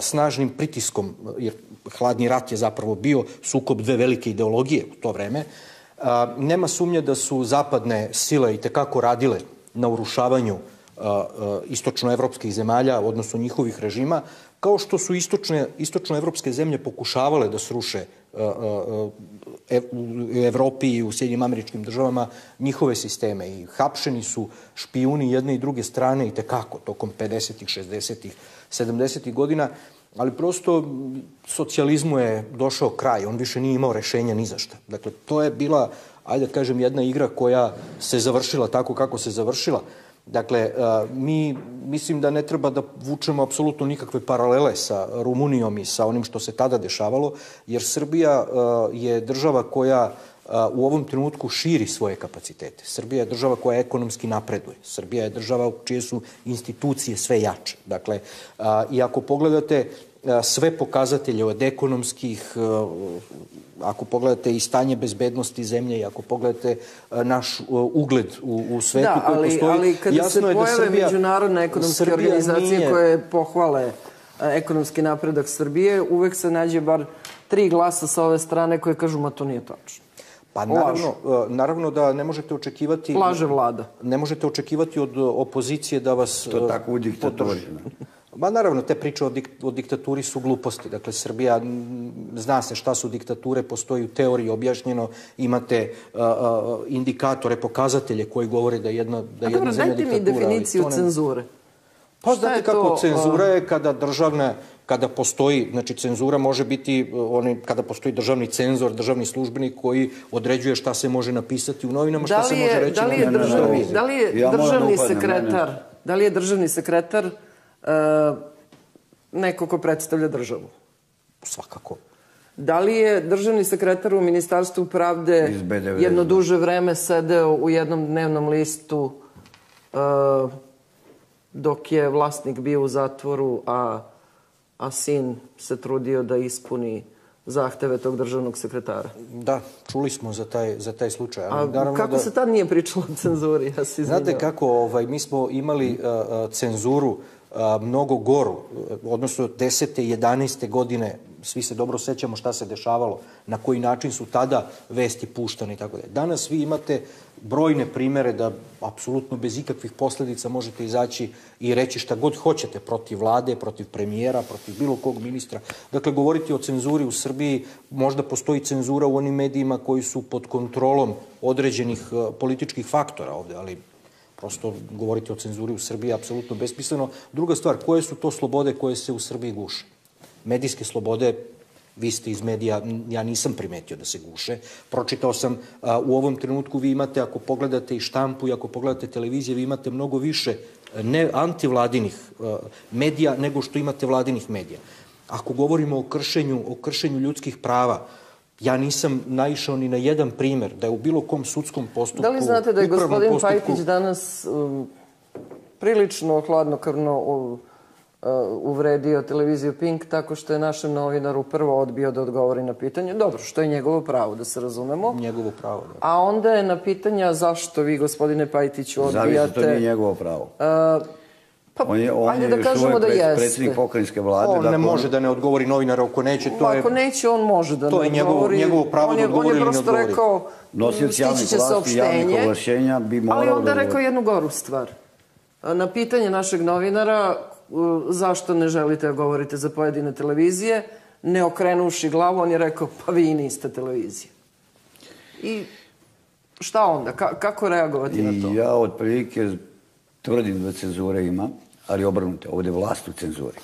snažnim pritiskom, jer hladni rat je zapravo bio sukob dve velike ideologije u to vreme. Nema sumnje da su zapadne sile i tekako radile na urušavanju istočnoevropskih zemalja, odnosno njihovih režima, kao što su istočnoevropske zemlje pokušavale da sruše u Evropi i u Sjedinjenim Američkim Državama njihove sisteme. I hapšeni su špijuni jedne i druge strane i tekako tokom 50-ih, 60-ih, 70-ih godina. Ali prosto socijalizmu je došao kraj, on više nije imao rešenja ni za šta. Dakle, to je bila, ajde da kažem, jedna igra koja se završila tako kako se završila. Dakle, mi mislim da ne treba da vučemo apsolutno nikakve paralele sa Rumunijom i sa onim što se tada dešavalo, jer Srbija je država koja u ovom trenutku širi svoje kapacitete. Srbija je država koja ekonomski napreduje. Srbija je država čije su institucije sve jače. Dakle, i ako pogledate sve pokazatelje od ekonomskih, ako pogledate i stanje bezbednosti zemlje i ako pogledate naš ugled u svetu koji postoji... Da, ali kada se pojave međunarodne ekonomske organizacije koje pohvale ekonomski napredak Srbije, uvek se nađe bar 3 glasa sa ove strane koje kažu, ma to nije tačno. Pa naravno da ne možete očekivati... Laže vlada. Ne možete očekivati od opozicije da vas... To tako u diktaturi. Ma naravno, te priče o diktaturi su gluposti. Dakle, Srbija, zna se šta su diktature, postoji u teoriji objašnjeno, imate indikatore, pokazatelje koji govore da jedna zemlja diktatura... A dobro, dajte mi definiciju cenzure. Pa znate kako, cenzura je kada državne... Kada postoji, znači cenzura može biti, kada postoji državni cenzor, državni službenik koji određuje šta se može napisati u novinama, šta se može reći u novinama. Da li je državni sekretar neko ko predstavlja državu? Svakako. Da li je državni sekretar u Ministarstvu pravde jedno duže vreme sedeo u jednom dnevnom listu dok je vlasnik bio u zatvoru, a sin se trudio da ispuni zahteve tog državnog sekretara? Da, čuli smo za taj slučaj. A kako se tad nije pričalo o cenzuri? Znate kako, mi smo imali cenzuru mnogo goru, odnosno 10. i 11. godine, svi se dobro sećamo šta se dešavalo, na koji način su tada vesti puštane i tako dalje. Danas vi imate brojne primere da apsolutno bez ikakvih posledica možete izaći i reći šta god hoćete protiv vlade, protiv premijera, protiv bilo kog ministra. Dakle, govoriti o cenzuri u Srbiji, možda postoji cenzura u onim medijima koji su pod kontrolom određenih političkih faktora ovde, ali prosto govoriti o cenzuri u Srbiji je apsolutno besmisleno. Druga stvar, koje su to slobode koje se u Srbiji guše? Medijske slobode, vi ste iz medija, ja nisam primetio da se guše. Pročitao sam, u ovom trenutku vi imate, ako pogledate i štampu i ako pogledate televizije, vi imate mnogo više ne antivladinih medija nego što imate vladinih medija. Ako govorimo o kršenju ljudskih prava, ja nisam naišao ni na jedan primjer da je u bilo kom sudskom postupku... Da li znate da je gospodin Pajtić danas prilično hladnokrvno uvredio televiziju Pink tako što je našem novinaru prvo odbio da odgovori na pitanje? Dobro, što je njegovo pravo, da se razumemo. Njegovo pravo, da. A onda je na pitanja zašto vi, gospodine Pajtiću, odbijate... Zavisno, to nije njegovo pravo. On je svoj predsjednik pokrajinske vlade. On ne može da ne odgovori novinara, ako neće. Ako neće, on može da ne odgovori. To je njegovo pravo da odgovori ili ne odgovori. Nosioci javnih vlasti, javnih ovlašćenja bi morao da odgovori. Ali onda je rekao jednu goru stvar. Na pitanje našeg novinara zašto ne želite da govorite za pojedine televizije, ne okrenuši glavu, on je rekao, pa vi niste televizija. I šta onda? Kako reagovati na to? Ja otprilike tvrdim da cenzura ima, ali obrnute, ovdje vlast u cenzuri.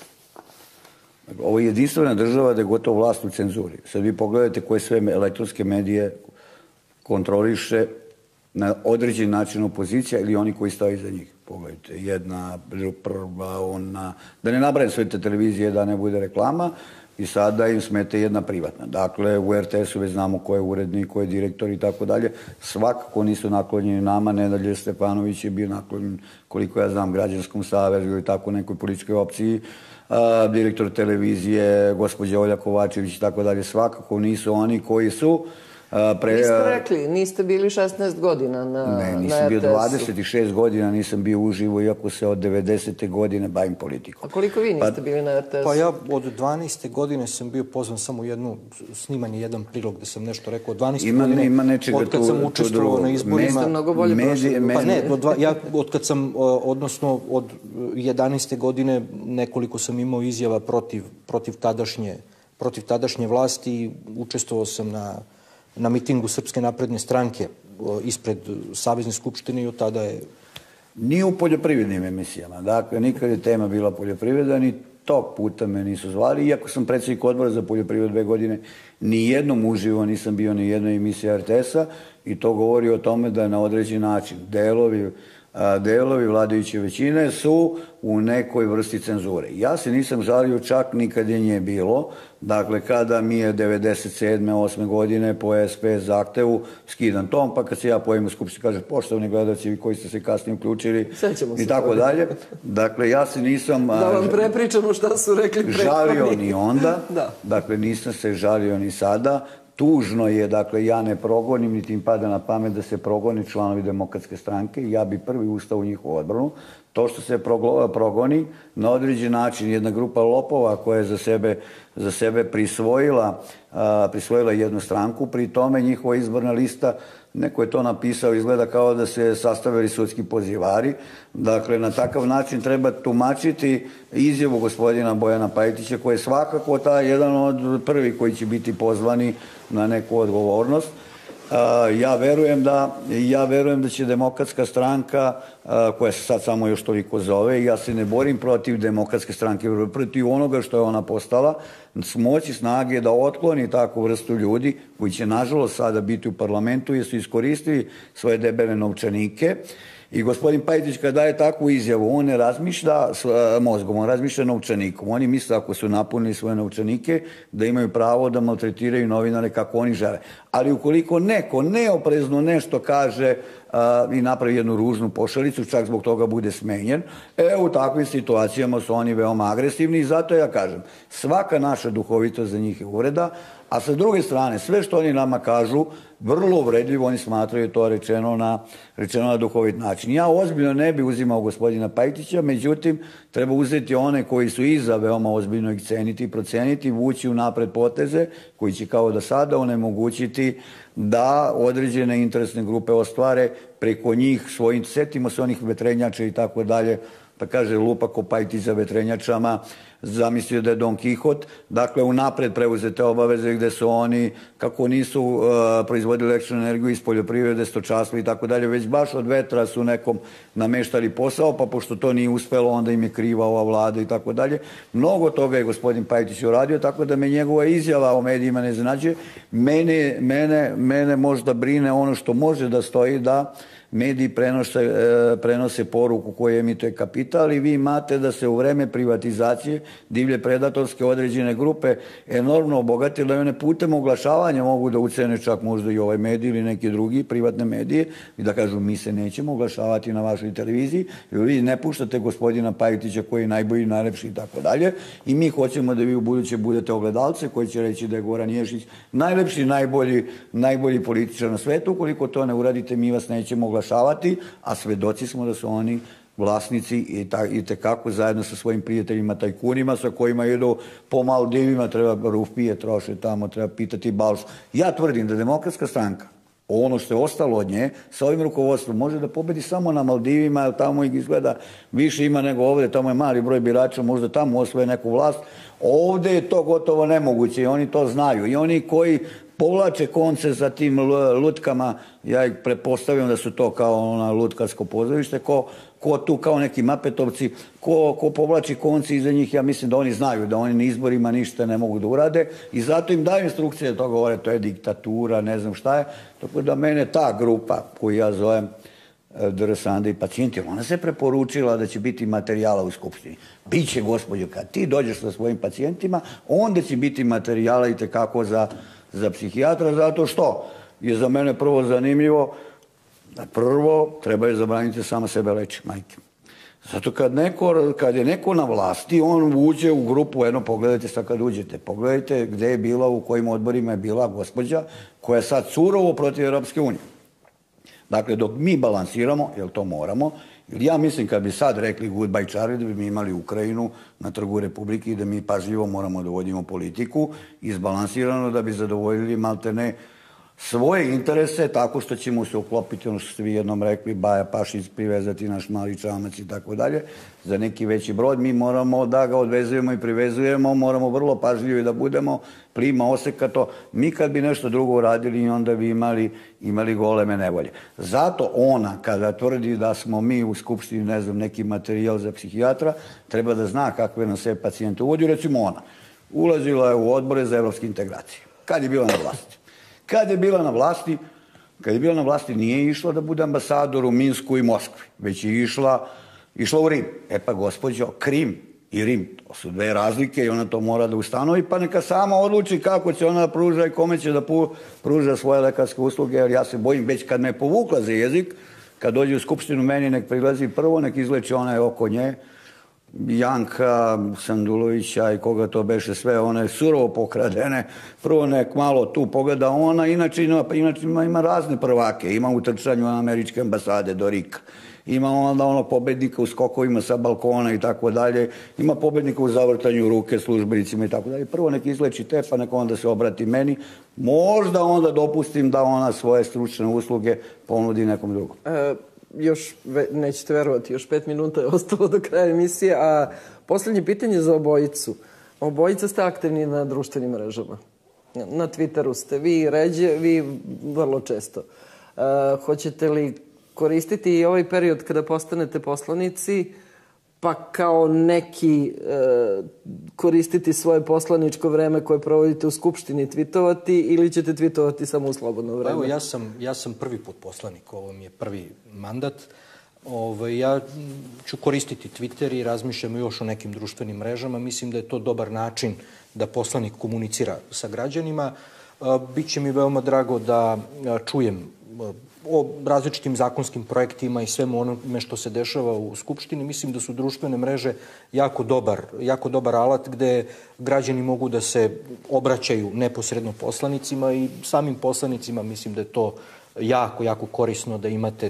Ovo je jedinstvena država da je gotovo vlast u cenzuri. Sad vi pogledajte koje sve elektronske medije kontroliše na određen način opozicija ili oni koji staju iza njih. Pogledajte, jedna, prva, ona... Da ne nabrajam sve te televizije, da ne bude reklama, i sada im smete jedna privatna. Dakle, u RTS-u već znamo ko je urednik, ko je direktor i tako dalje. Svakako nisu naklonjeni nama. Nenad Stefanović je bio naklonjen, koliko ja znam, Građanskom savezu ili tako nekoj političkoj opciji. Direktor televizije, gospođa Olja Kovačević i tako dalje. Svakako nisu oni koji su... Niste rekli, niste bili 16 godina na RTS-u. Ne, nisam bio 26 godina, nisam bio uživo, iako se od 90. godine bavim politikom. A koliko vi niste bili na RTS-u? Pa ja od 12. godine sam bio pozvan samo u jedno snimanje, jedan prilog gde sam nešto rekao. Od 12. godine, od kad sam učestvovao na izborima... Niste mnogo bolje prošli. Pa ne, od kad sam, odnosno od 11. godine, nekoliko sam imao izjava protiv tadašnje vlasti. Učestvovao sam na mitingu Srpske napredne stranke ispred Savezne skupštine i od tada je... Ni u poljoprivrednim emisijama. Dakle, nikad je tema bila poljoprivreda, ni tog puta me nisu zvali. Iako sam predsjednik odbora za poljoprivred 2 godine, nijednom uživo nisam bio ni jednoj emisiji RTS-a i to govori o tome da na određen način delovi vladajuće većine su u nekoj vrsti cenzure. Ja se nisam žalio čak ni kad je nje bilo. Dakle, kada mi je 97. 8. godine po SP zahtevu skidan tom, pa kad se ja pojavim u skupštini, kaže, poštovani gledalci, vi koji ste se kasnije uključili i tako dalje. Dakle, ja se nisam... Da vam prepričamo šta su rekli prethodni. Žalio ni onda. Dakle, nisam se žalio ni sada. Tužno je, dakle, ja ne progonim, niti im pada na pamet da se progoni članovi Demokratske stranke. Ja bi prvi ustao u njihovu odbranu. To što se progoni, na određen način jedna grupa lopova koja je za sebe prisvojila jednu stranku, pri tome njihova izborna lista, neko je to napisao, izgleda kao da se sastavili sudski pozivari. Dakle, na takav način treba tumačiti izjavu gospodina Bojana Pajtića, koji je svakako jedan od prvih koji će biti pozvani na neku odgovornost. Ja verujem da će Demokratska stranka, koja se sad samo još toliko zove, ja se ne borim protiv Demokratske stranke, protiv onoga što je ona postala, smoći snage da otkloni takvu vrstu ljudi koji će nažalost sada biti u parlamentu jer su iskoristili svoje debele novčanike. I gospodin Pajtić kad daje takvu izjavu, on ne razmišlja mozgom, on razmišlja novčanikom. Oni misle ako su napunili svoje novčanike da imaju pravo da maltretiraju novinare kako oni žele. Ali ukoliko neko neoprezno nešto kaže i napravi jednu ružnu pošalicu, čak zbog toga bude smenjen, u takvim situacijama su oni veoma agresivni i zato ja kažem, svaka naša duhovitost za njih je uvreda, a sa druge strane, sve što oni nama kažu, vrlo uvredljivo, oni smatraju to rečeno na duhovit način. Ja ozbiljno ne bi uzimao gospodina Pajtića, međutim, treba uzeti one koji su iza veoma ozbiljno ih ceniti i proceniti, vući u napred poteze koji će kao da sada onemogućiti da određene interesne grupe ostvare preko njih svojim, setimo se onih vetrenjača i tako dalje, pa kaže lupa ko Pajtić za vetrenjačama, zamislio da je Don Kihot, dakle unapred preuzete obaveze gde su oni, kako nisu proizvodili električnu energiju iz poljoprivrede, stočarstva i tako dalje, već baš od vetra su nekom nameštali posao, pa pošto to nije uspelo, onda im je kriva ova vlada i tako dalje. Mnogo toga je gospodin Pajtić uradio, tako da me njegova izjava o medijima ne iznenađuje. Mene možda brine ono što može da stoji da mediji prenose poruku koju emituje kapital i vi imate da se u vreme privatizacije divlje predatorske određene grupe enormno obogatile, da one putem oglašavanja mogu da ucene čak možda i ovaj medij ili neki drugi privatne medije i da kažu mi se nećemo oglašavati na vašoj televiziji jer vi ne puštate gospodina Pajtića koji je najbolji, najlepši i tako dalje i mi hoćemo da vi u buduće budete ogledalce koji će reći da je Goran Ješić najlepši, najbolji političar na svetu. Ukoliko to ne uradite, mi vas nećemo oglašavati, a svedoci smo da su oni vlasnici i tekako zajedno sa svojim prijateljima tajkunima sa kojima idu po Maldivima, treba rufije troše tamo, treba pitati balšu. Ja tvrdim da Demokratska stranka ono što je ostalo od nje, sa ovim rukovodstvom može da pobedi samo na Maldivima, jer tamo ih izgleda više ima nego ovde, tamo je mali broj birača, možda tamo osvoje neku vlast. Ovde je to gotovo nemoguće i oni to znaju. I oni koji povlače konce za tim lutkama, ja ih pretpostavljam da su to kao ono lutkarsko pozorište, ko tu kao neki mapetovci, ko povlači konci iza njih, ja mislim da oni znaju da oni na izborima ništa ne mogu da urade i zato im daju instrukcije da to govore, to je diktatura, ne znam šta je. Tako da mene ta grupa koju ja zovem Drsanda i pacijenti, ona se preporučila da će biti materijala u Skupštini. Biće, gospođo, kad ti dođeš sa svojim pacijentima, onda će biti materijala i tekako za psihijatra, zato što je za mene prvo zanimljivo da prvo treba je zabraniti sama sebe leči, majke. Zato kad je neko na vlasti, on uđe u grupu, jedno pogledajte sad kad uđete, pogledajte gde je bila, u kojim odborima je bila gospođa koja je sad surovo protiv Evropske unije. Dakle, dok mi balansiramo, jer to moramo, ili ja mislim kad bi sad rekli goodbye Charlie, da bi mi imali Ukrajinu na Trgu Republike i da mi pažljivo moramo da vodimo politiku izbalansirano da bi zadovoljili maltene svoje interese tako što ćemo se uklopiti, ono što ste vi jednom rekli, Baja Pašić, privezati naš mali čamac i tako dalje. Za neki veći brod mi moramo da ga odvezujemo i privezujemo, moramo vrlo pažljivi da budemo, plima, osekato. Mi kad bi nešto drugo uradili, onda bi imali goleme nevolje. Zato ona, kada tvrdi da smo mi u Skupštini, ne znam, neki materijal za psihijatra, treba da zna kakve na sve pacijente uvodi. Recimo ona, ulazila je u odbore za evropske integracije, kad je bila na vlasti. Kad je bila na vlasti nije išla da bude ambasador u Minsku i Moskvi, već je išla u Rim. E pa, gospođo, Krim i Rim, to su dve razlike i ona to mora da ustanovi, pa neka sama odluči kako će ona da pruža i kome će da pruža svoje lekarske usluge, jer ja se bojim, već kad me povukla za jezik, kad dođe u Skupštinu meni, nek prilazi prvo, nek izleči onaj oko nje, Janka Sandulovića i koga to beše sve, one surovo pokradene, prvo nek malo tu pogleda ona, inače ima razne prvake, ima u trčanju američke ambasade do Rika, ima onda ono pobednika u skokovima sa balkona i tako dalje, ima pobednika u zavrtanju ruke službenicima i tako dalje. Prvo nek izleči te, pa nek onda se obrati meni. Možda onda dopustim da ona svoje stručne usluge ponudi nekom drugom. Još, nećete verovati, još 5 minuta je ostalo do kraja emisije, a posljednje pitanje za obojicu. Obojica ste aktivni na društvenim mrežama. Na Twitteru ste vi, ređe, vi vrlo često. Hoćete li koristiti i ovaj period kada postanete poslanici, pa kao neki koristiti svoje poslaničko vreme koje provodite u Skupštini tvitovati, ili ćete tvitovati samo u slobodno vreme? Evo, ja sam prvi put poslanik, ovo mi je prvi mandat. Ja ću koristiti Twitter i razmišljam još o nekim društvenim mrežama. Mislim da je to dobar način da poslanik komunicira sa građanima. Biće mi veoma drago da čujem o različitim zakonskim projektima i svemu onome što se dešava u Skupštini. Mislim da su društvene mreže jako dobar alat gde građani mogu da se obraćaju neposredno poslanicima i samim poslanicima. Mislim da je to jako korisno da imate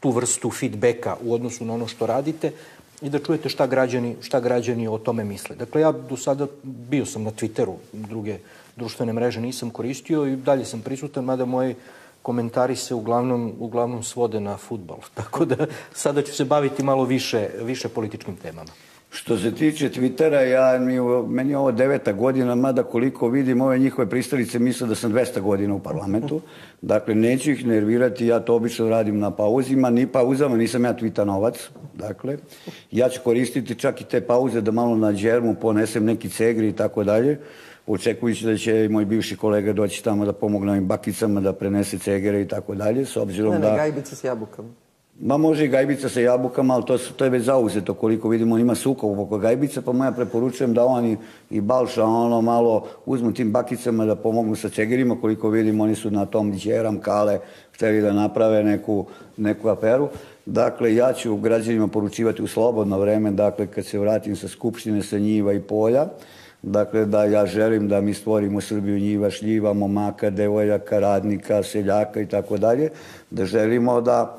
tu vrstu feedbacka u odnosu na ono što radite i da čujete šta građani o tome misle. Dakle, ja do sada bio sam na Twitteru, druge društvene mreže nisam koristio i dalje sam prisutan, mada moje komentari se uglavnom svode na fudbal, tako da sada ću se baviti malo više političkim temama. Što se tiče Twittera, meni je ovo 9. godina, mada koliko vidim ove njihove pristalice misle da sam 200 godina u parlamentu. Dakle, neću ih nervirati, ja to obično radim na pauzima, ni pauzama, nisam ja Twitanovac. Dakle, ja ću koristiti čak i te pauze da malo na džermu ponesem neki cegri i tako dalje, očekujući da će moj bivši kolega doći tamo da pomogne ovim bakicama, da prenese cegere i tako dalje, s obzirom da... Ne, gajbica sa jabukama. Ma može i gajbica sa jabukama, ali to je već zauzeto. Koliko vidimo, on ima sukob oko gajbica, pa moja preporučujem da on i Balša ono malo uzmu tim bakicama da pomognu sa cegerima. Koliko vidimo, oni su na tom djeram, kale, hteli da naprave neku aferu. Dakle, ja ću građanima poručivati u slobodno vreme, dakle, kad se vratim sa Skupštine, sa njiva i polja. Dakle, da ja želim da mi stvorimo Srbiju njiva, šljiva, momaka, devojaka, radnika, seljaka i tako dalje. Da želimo da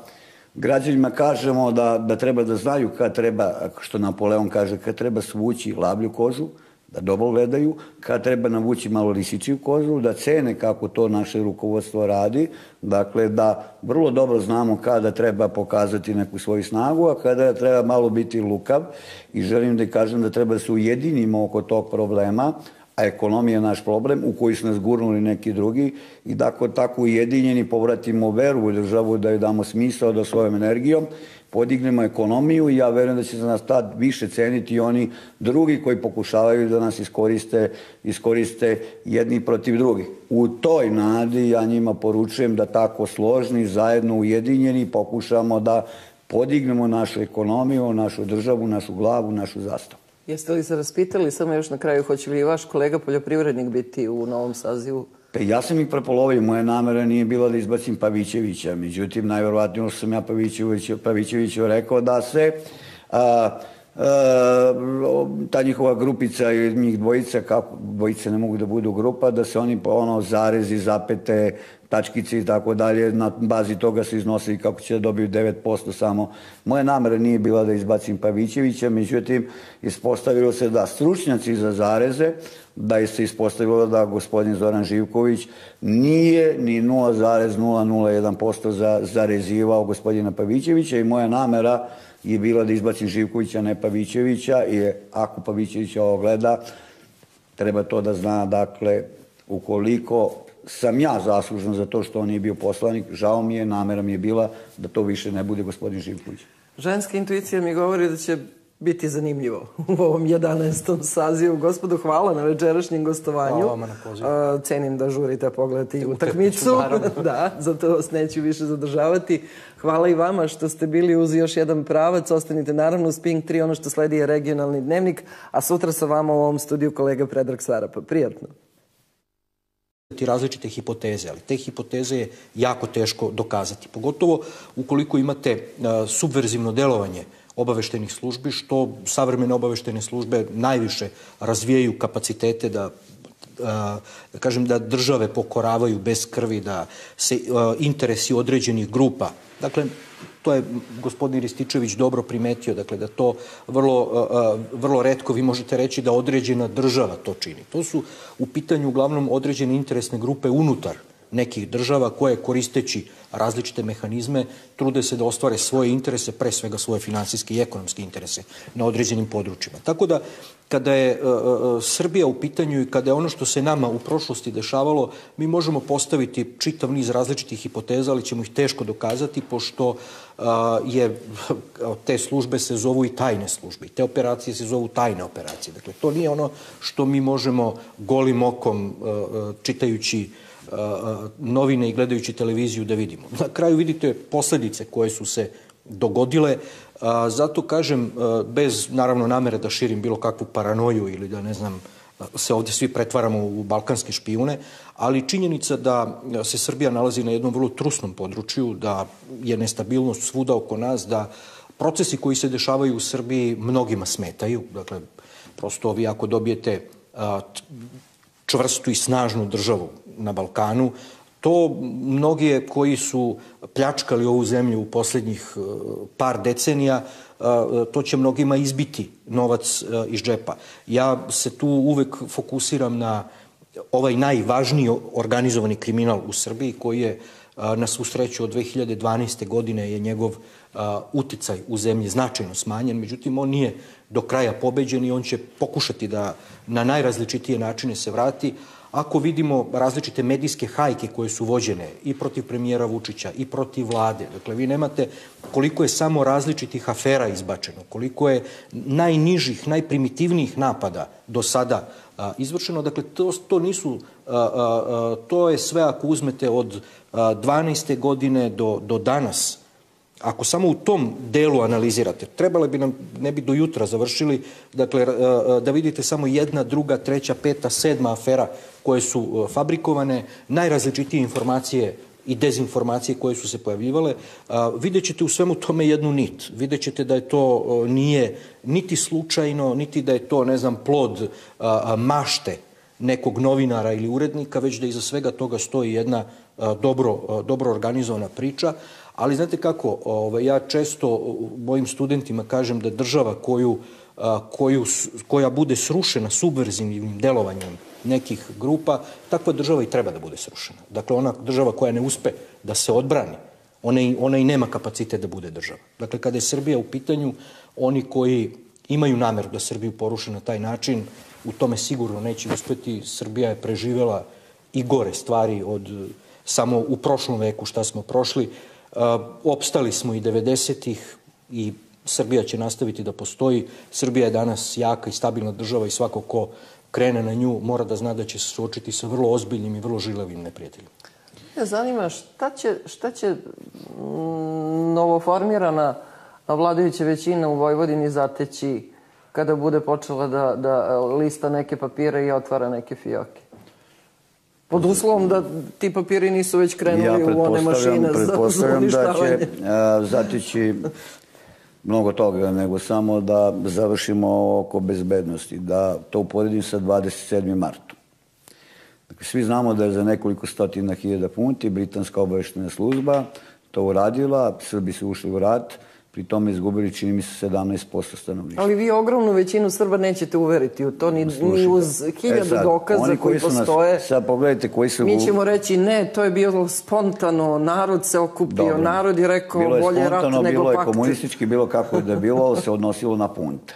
građanima kažemo da treba da znaju kad treba, što Napoleon kaže, kad treba svući lablju kožu, da dobro gledaju, kad treba navući malo lisičiju kožu, da cene kako to naše rukovodstvo radi, dakle da vrlo dobro znamo kada treba pokazati neku svoju snagu, a kada treba malo biti lukav, i želim da kažem da treba da se ujedinimo oko tog problema, a ekonomija je naš problem u koji su nas gurnuli neki drugi, i dakle tako ujedinjeni povratimo veru u državu, da joj damo smisao, da svojom energijom podignemo ekonomiju, i ja verujem da će za nas tad više ceniti oni drugi koji pokušavaju da nas iskoriste jedni protiv drugih. U toj nadi ja njima poručujem da tako složni, zajedno ujedinjeni pokušamo da podignemo našu ekonomiju, našu državu, našu glavu, našu zastavu. Jeste li se raspitali, samo još na kraju, hoće li vaš kolega poljoprivrednik biti u novom sazivu? Ja sam ih prepolovio, moja namera nije bila da izbacim Pavićevića. Međutim, najverovatnije ono što sam ja Pavićeviću rekao, da se ta njihova grupica ili njih dvojica, kako dvojice ne mogu da budu grupa, da se oni zarezi, zapete, tačkice i tako dalje, na bazi toga se iznosili kako će da dobiju 9% samo. Moja namera nije bila da izbacim Pavićevića, međutim, ispostavilo se da stručnjaci za zareze, da se ispostavilo da gospodin Zoran Živković nije ni 0,001% zarezivao gospodina Pavićevića, i moja namera je bila da izbacim Živkovića, ne Pavićevića, i ako Pavićevića ovo gleda, treba to da zna. Dakle, ukoliko sam ja zaslužen za to što on nije bio poslanik, žao mi je, namera mi je bila da to više ne bude gospodin Živković. Ženska intuicija mi govori da će biti zanimljivo u ovom 11. sazivu. Gospodu, hvala na večerašnjem gostovanju. Hvala vam na pozivu. Cenim da žurite pogledati utakmicu. Da, zato vas neću više zadržavati. Hvala i vama što ste bili uz još jedan pravac. Ostanite naravno uz Pink 3, ono što sledi je regionalni dnevnik, a sutra sa vama u ovom studiju kolega Predrag Sarapa. Prijatno. Različite hipoteze, ali te hipoteze je jako teško dokazati. Pogotovo ukoliko imate subverzivno delovanje obaveštenih službi, što savremene obaveštene službe najviše razvijaju kapacitete da države pokoravaju bez krvi, da se interesi određenih grupa. Dakle, to je gospodin Rističević dobro primetio, dakle, da to vrlo retko vi možete reći da određena država to čini. To su u pitanju uglavnom određene interesne grupe unutar nekih država koje, koristeći različite mehanizme, trude se da ostvare svoje interese, pre svega svoje finansijske i ekonomske interese na određenim područjima. Tako da, kada je Srbija u pitanju i kada je ono što se nama u prošlosti dešavalo, mi možemo postaviti čitav niz različitih hipoteza, ali ćemo ih teško dokazati, pošto te službe se zovu i tajne službe. Te operacije se zovu tajne operacije. Dakle, to nije ono što mi možemo golim okom, čitajući novine i gledajući televiziju, da vidimo. Na kraju vidite posljedice koje su se dogodile. Zato kažem, bez naravno namere da širim bilo kakvu paranoju ili da, ne znam, se ovdje svi pretvaramo u balkanske špijune, ali činjenica da se Srbija nalazi na jednom vrlo trusnom području, da je nestabilnost svuda oko nas, da procesi koji se dešavaju u Srbiji mnogima smetaju. Dakle, prosto vi ako dobijete čvrstu i snažnu državu na Balkanu, to mnogi koji su pljačkali ovu zemlju u posljednjih par decenija, to će mnogima izbiti novac iz džepa. Ja se tu uvek fokusiram na ovaj najvažniji organizovani kriminal u Srbiji, koji je na svu sreću od 2012. godine je njegov uticaj u zemlji značajno smanjen. Međutim, on nije do kraja pobeđen i on će pokušati da na najrazličitije načine se vrati. Ako vidimo različite medijske hajke koje su vođene i protiv premijera Vučića i protiv vlade, dakle, vi nemate koliko je samo različitih afera izbačeno, koliko je najnižih, najprimitivnijih napada do sada izvršeno. Dakle, to je sve ako uzmete od 12. godine do danas. Ako samo u tom delu analizirate, trebale bi nam, ne bi do jutra završili, dakle, da vidite samo 1., 2., 3., 5., 7. afera koje su fabrikovane, najrazličitije informacije i dezinformacije koje su se pojavljivale. Vidjet ćete u svemu tome jednu nit. Vidjet ćete da je to nije niti slučajno, niti da je to, ne znam, plod mašte nekog novinara ili urednika, već da iza svega toga stoji jedna dobro organizovana priča. Ali znate kako, ja često mojim studentima kažem da država koju koja bude srušena subverzivnim delovanjem nekih grupa, takva država i treba da bude srušena. Dakle, ona država koja ne uspe da se odbrani, ona i nema kapacitet da bude država. Dakle, kada je Srbija u pitanju, oni koji imaju nameru da Srbiju poruše na taj način, u tome sigurno neće uspeti. Srbija je preživjela i gore stvari od samo u prošlom veku šta smo prošli. Opstali smo i 90-ih i Srbija će nastaviti da postoji. Srbija je danas jaka i stabilna država i svako ko krene na nju mora da zna da će se suočiti sa vrlo ozbiljnim i vrlo žilavim neprijateljima. Zanima, šta će novoformirana vladajuća većina u Vojvodini zateći kada bude počela da lista neke papire i otvara neke fijoke? Pod uslovom da ti papiri nisu već krenuli u one mašine za uništavanje. Ja pretpostavljam da će zateći mnogo toga, nego samo da završimo oko bezbednosti, da to uporedim sa 27. martom. Dakle, svi znamo da je za nekoliko stotina hiljada funti britanska obaveštajna služba to uradila, Srbi su ušli u rat, pri tome izgubili čini mi se 17% stanovništva. Ali vi ogromnu većinu Srba nećete uveriti u to, ni uz hiljada dokaza koji postoje. Sad pogledajte koji su... Mi ćemo reći ne, to je bilo spontano, narod se okupio, narod je rekao bolje rat nego pakt. Bilo je komunistički, bilo kako da je bilo, se odnosilo na funte.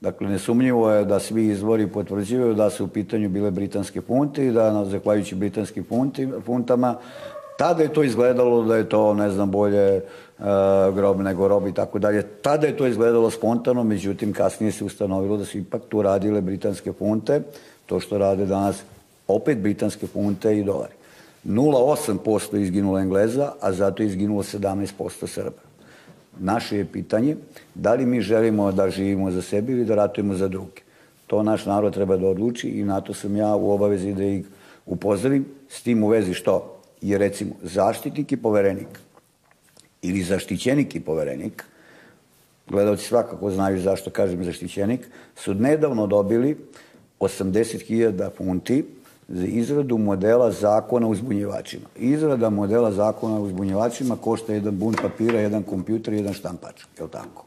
Dakle, nesumnjivo je da svi izvori potvrđuju da su u pitanju bile britanske funte i da, zahvaljujući britanskim funtama, tada je to izgledalo da je to, ne znam, bolje grob nego rob i tako dalje. Tada je to izgledalo spontano, međutim, kasnije se ustanovilo da su ipak tu radile britanske funte, to što rade danas opet britanske funte i dolari. 0,8% je izginulo Engleza, a zato je izginulo 17% Srba. Naše je pitanje da li mi želimo da živimo za sebe ili da ratujemo za druge. To naš narod treba da odluči i na to sam ja u obavezi da ih upozorim. S tim u vezi što je, recimo, zaštitnik i poverenik ili zaštićenik i poverenik, gledalci svakako znaju zašto kažem zaštićenik, su nedavno dobili 80.000 funti za izradu modela zakona o uzbunjivačima. Izrada modela zakona o uzbunjivačima košta jedan bunt papira, jedan kompjuter i jedan štampač. Je li tako?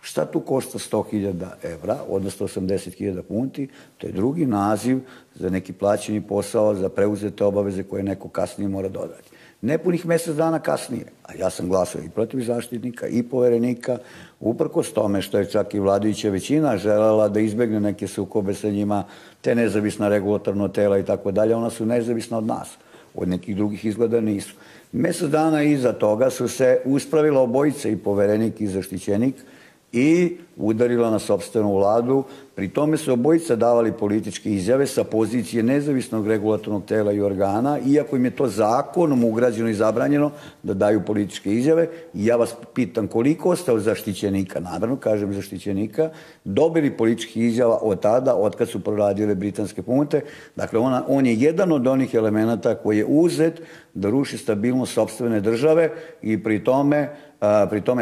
Šta tu košta 100.000 evra, odnosno 80.000 funti? To je drugi naziv za neki plaćeni posao, za preuzete obaveze koje neko kasnije mora dodati. Nepunih mjesec dana kasnije, a ja sam glasao i protiv zaštitnika i poverenika, uprkos tome što je čak i vladajuća većina želela da izbegne neke sukobe sa njima, te nezavisna regulatorna tela i tako dalje, ona su nezavisna od nas, od nekih drugih izgleda nisu. Mjesec dana iza toga su se uspravila obojica, i poverenik i zaštićenik, i udarila na sopstvenu vladu. Pri tome su obojica davali političke izjave sa pozicije nezavisnog regulatornog tela i organa, iako im je to zakonom ugrađeno i zabranjeno da daju političke izjave. I ja vas pitam koliko ostao zaštićenika, namerno kažem zaštićenika, dobili političkih izjava od tada, od kad su proradile britanske funte. Dakle, on je jedan od onih elemenata koji je uzet da ruši stabilnost sopstvene države i pri tome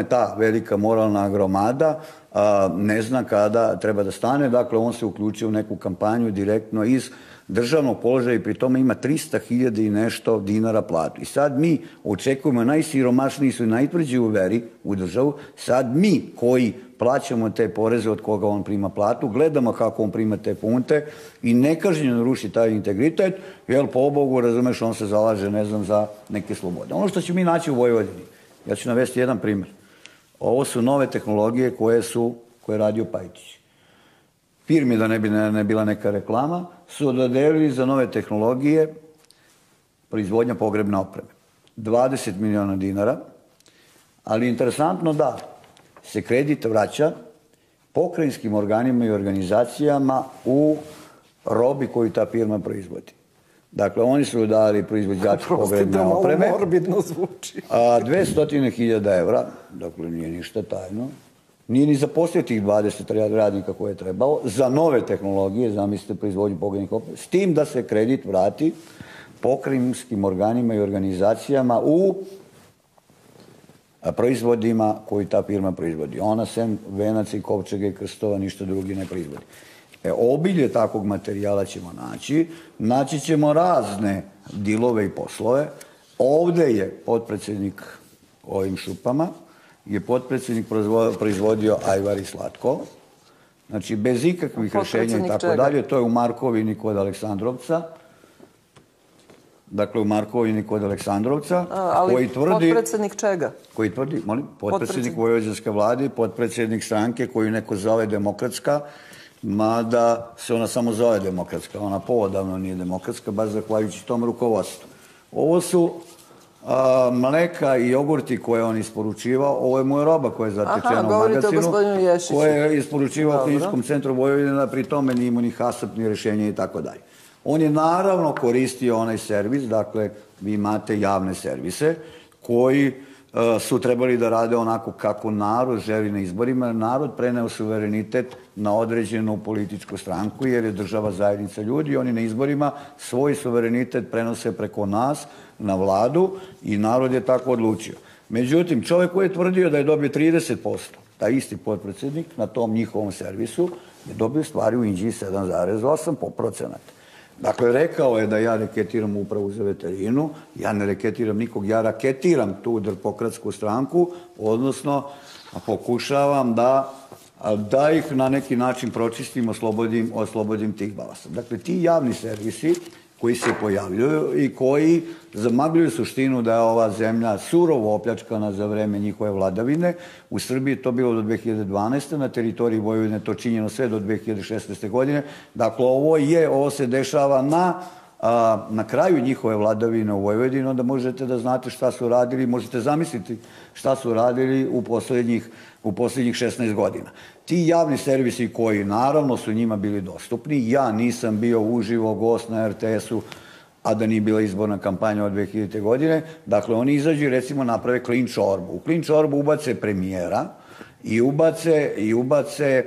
ta velika moralna gromada ne zna kada treba da stane. Dakle, on se uključio u neku kampanju direktno iz državnog položaja i pri tome ima 300.000 i nešto dinara platu. I sad mi očekujemo, najsiromašniji su i najtvrđi u veri u državu, sad mi koji plaćamo te poreze od koga on prima platu, gledamo kako on prima te funte i nekažnjeno ruši taj integritet, jer po Bogu, razumeš, on se zalaže, ne znam, za neke slobode. Ono što ćemo mi naći u Vojvodini, ja ću navesti jedan primjer. Ovo su nove tehnologije koje je radio Pajtić. Firmi, da ne bila neka reklama, su dodelili za nove tehnologije proizvodnja pogrebne opreme. 20 miliona dinara, ali interesantno da se kredit vraća pokrajinskim organima i organizacijama u robi koju ta firma proizvodi. Dakle, oni su dali proizvođači pogrebne opreme. Malo morbidno zvuči. 200.000 evra, dakle, nije ništa tajno. Nije ni zaposlio tih 20 radnika koje je trebalo za nove tehnologije, zamislite proizvodnju pogrebnih opreme, s tim da se kredit vrati pokrajinskim organima i organizacijama u proizvodima koji ta firma proizvodi. Ona sem venaca i kopčega i krstova ništa drugi ne proizvodi. Obilje takvog materijala ćemo naći. Naći ćemo razne dilove i poslove. Ovde je potpredsjednik ovim šupama, je potpredsjednik proizvodio ajvar i slatko. Znači, bez ikakvih rješenja i tako dalje. To je u Markovini kod Aleksandrovca. Dakle, u Markovini kod Aleksandrovca. Ali potpredsjednik čega? Koji tvrdi, molim, potpredsjednik vojvođanske vlade, potpredsjednik stranke koju neko zove demokratska, mada se ona samo zove demokratska. Ona povodavno nije demokratska, baš zahvaljujući tom rukovodstvu. Ovo su mleka i jogurti koje on isporučivao. Ovo je moja roba koja je zatečena u magazinu, koja je isporučivao Kliničkom centru Vojvodina, pri tome nije imao ni HASAP, ni rješenje i tako dalje. On je naravno koristio onaj servis, dakle, vi imate javne servise koji su trebali da rade onako kako narod želi na izborima. Narod preneo suverenitet na određenu političku stranku jer je država zajednica ljudi. Oni na izborima svoj suverenitet prenose preko nas na vladu i narod je tako odlučio. Međutim, čovjek koji je tvrdio da je dobio 30%, taj isti potpredsjednik na tom njihovom servisu je dobio stvari u Inđiji 7,8%. Dakle, rekao je da ja reketiram upravu za veterinu, ja ne reketiram nikog, ja raketiram tu Demokratsku stranku, odnosno pokušavam da ih na neki način pročistim, oslobodim tih balasta. Dakle, ti javni servisi koji se pojavljuju i koji zamagljuju suštinu da je ova zemlja surovo opljačkana za vreme njihove vladavine. U Srbiji to bilo do 2012. Na teritoriji Vojvodine to činjeno sve do 2016. godine. Dakle, ovo se dešava na kraju njihove vladavine u Vojvodini. Onda možete da znate šta su radili, možete zamisliti šta su radili u posljednjih 16 godina. Ti javni servisi koji naravno su njima bili dostupni, ja nisam bio uživo gost na RTS-u, a da nije bila izborna kampanja od 2000. godine, dakle oni izađu i recimo naprave klin čorbu. U klin čorbu ubace premijera i ubace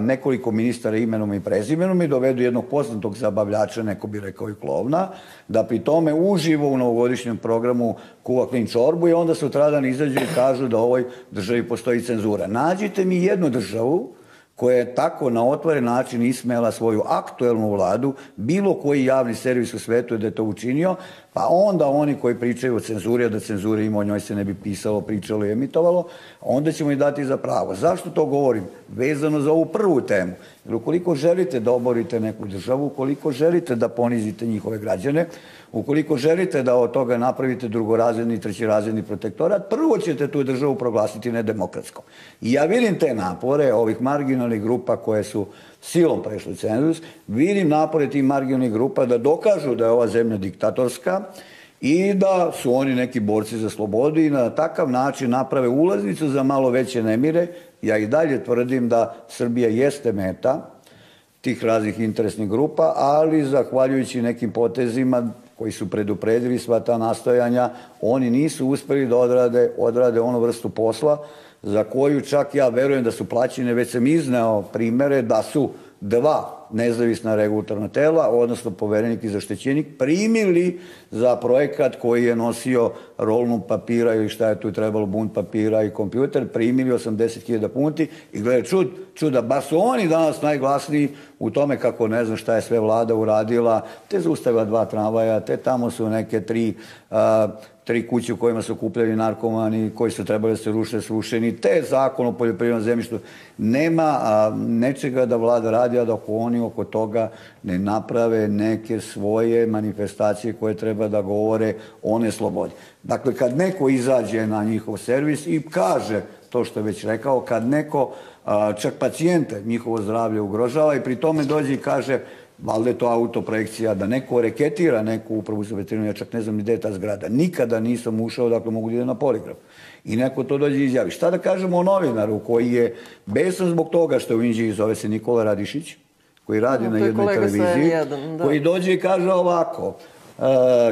nekoliko ministara imenom i prezimenom i dovedu jednog poznatog zabavljača, neko bi rekao i klovna, da pri tome uživo u novogodišnjem programu kuva klin čorbu i onda sutradan izađu i kažu da u ovoj državi postoji cenzura. Nađite mi jednu državu koja je tako na otvoren način ismela svoju aktuelnu vladu, bilo koji javni servis u svetu je da je to učinio, pa onda oni koji pričaju o cenzuri, da cenzure ima, o njoj se ne bi pisalo, pričalo i emitovalo, onda ćemo i dati za pravo. Zašto to govorim? Vezano za ovu prvu temu. Jer ukoliko želite da oborite neku državu, ukoliko želite da ponizite njihove građane, ukoliko želite da od toga napravite drugorazredni i trećirazredni protektorat, prvo ćete tu državu proglasiti nedemokratskom. I ja vidim te napore ovih marginalnih grupa koje su silom prešli cenzus, vidim napore tih marginalnih grupa da dokažu da je ova zemlja diktatorska i da su oni neki borci za slobodu i na takav način naprave ulaznicu za malo veće nemire. Ja i dalje tvrdim da Srbija jeste meta tih raznih interesnih grupa, ali zahvaljujući nekim potezima koji su predupredili sva ta nastojanja, oni nisu uspeli da odrade onu vrstu posla za koju čak ja verujem da su plaćene. Već sam izneo primere da su dva nezavisna regulatorna tela, odnosno poverenik i zaštićenik, primili za projekat koji je nosio rolnu papira ili šta je tu trebalo, bunt papira i kompjuter, primili 80.000 funti i gledaj čuda, baš su oni danas najglasniji u tome kako ne znam šta je sve vlada uradila, te zaustavila 2 tramvaja, te tamo su neke 3 kuće u kojima su kupljeni narkomani, koji su trebali da se ruše, srušeni, te zakon o poljoprivrednom zemljištu. Nema nečega da vlada radi, a da oni oko toga ne naprave neke svoje manifestacije koje treba da govore o neslobodi. Dakle, kad neko izađe na njihov servis i kaže to što je već rekao, kad neko, čak pacijente, njihovo zdravlje ugrožava i pri tome dođe i kaže, valjda je to autoprojekcija, da neko reketira neku upravu za veterinu, ja čak ne znam ni gde je ta zgrada. Nikada nisam ušao, dakle mogu da idem na poligraf. I neko to dođe i izjavi. Šta da kažemo o novinaru koji je besan zbog toga što u Inđiji zove se Nikola Gruevski, koji radi na jednoj televiziji, koji dođe i kaže ovako,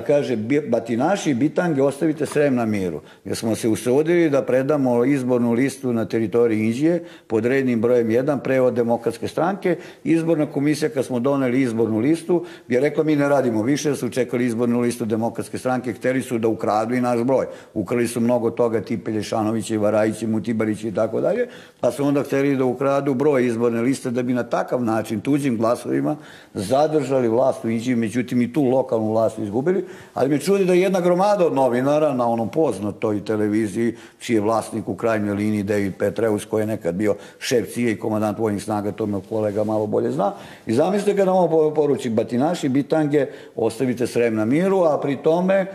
kaže, batinaši i bitange, ostavite Srem na miru. Jer smo se usudili da predamo izbornu listu na teritoriji Inđije pod rednim brojem 1, prevod Demokratske stranke. Izborna komisija, kad smo doneli izbornu listu, je rekla mi ne radimo više, su čekali izbornu listu Demokratske stranke, hteli su da ukradu i naš broj. Ukrali su mnogo toga, ti Pelješanovići, Varajići, Mutibarići i tako dalje, pa su onda hteli da ukradu broj izborne liste da bi na takav način tuđim glasovima zadržali vlast u Inđiji, međutim i tu lokalnu vlast su izgubili, ali me čudi da je jedna gromada od novinara na onom poznatoj televiziji, čiji je vlasnik u krajnjoj liniji David Petraeus, koji je nekad bio šef CIA i komandant vojnih snaga, to me kolega malo bolje zna. I zamislite ga da vam poruči, batinaši, bitange, ostavite Srem na miru, a pri tome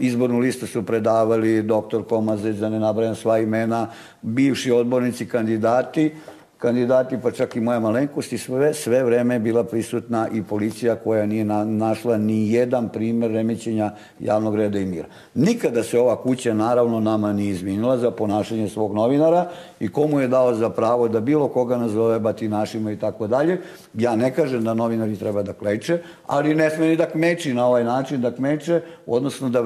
izbornu listu su predavali doktor Komazeć, da ne nabrajam sva imena, bivši odbornici, kandidati, pa čak i moja malenkost, i sve vreme je bila prisutna i policija koja nije našla ni jedan primer remećenja javnog reda i mira. Nikada se ova kuća, naravno, nama nije izvinila za ponašanje svog novinara i komu je dao za pravo da bilo koga nazove batinašima i tako dalje. Ja ne kažem da novinari treba da kleče, ali ne sme ni da kmeči na ovaj način, da kmeče, odnosno da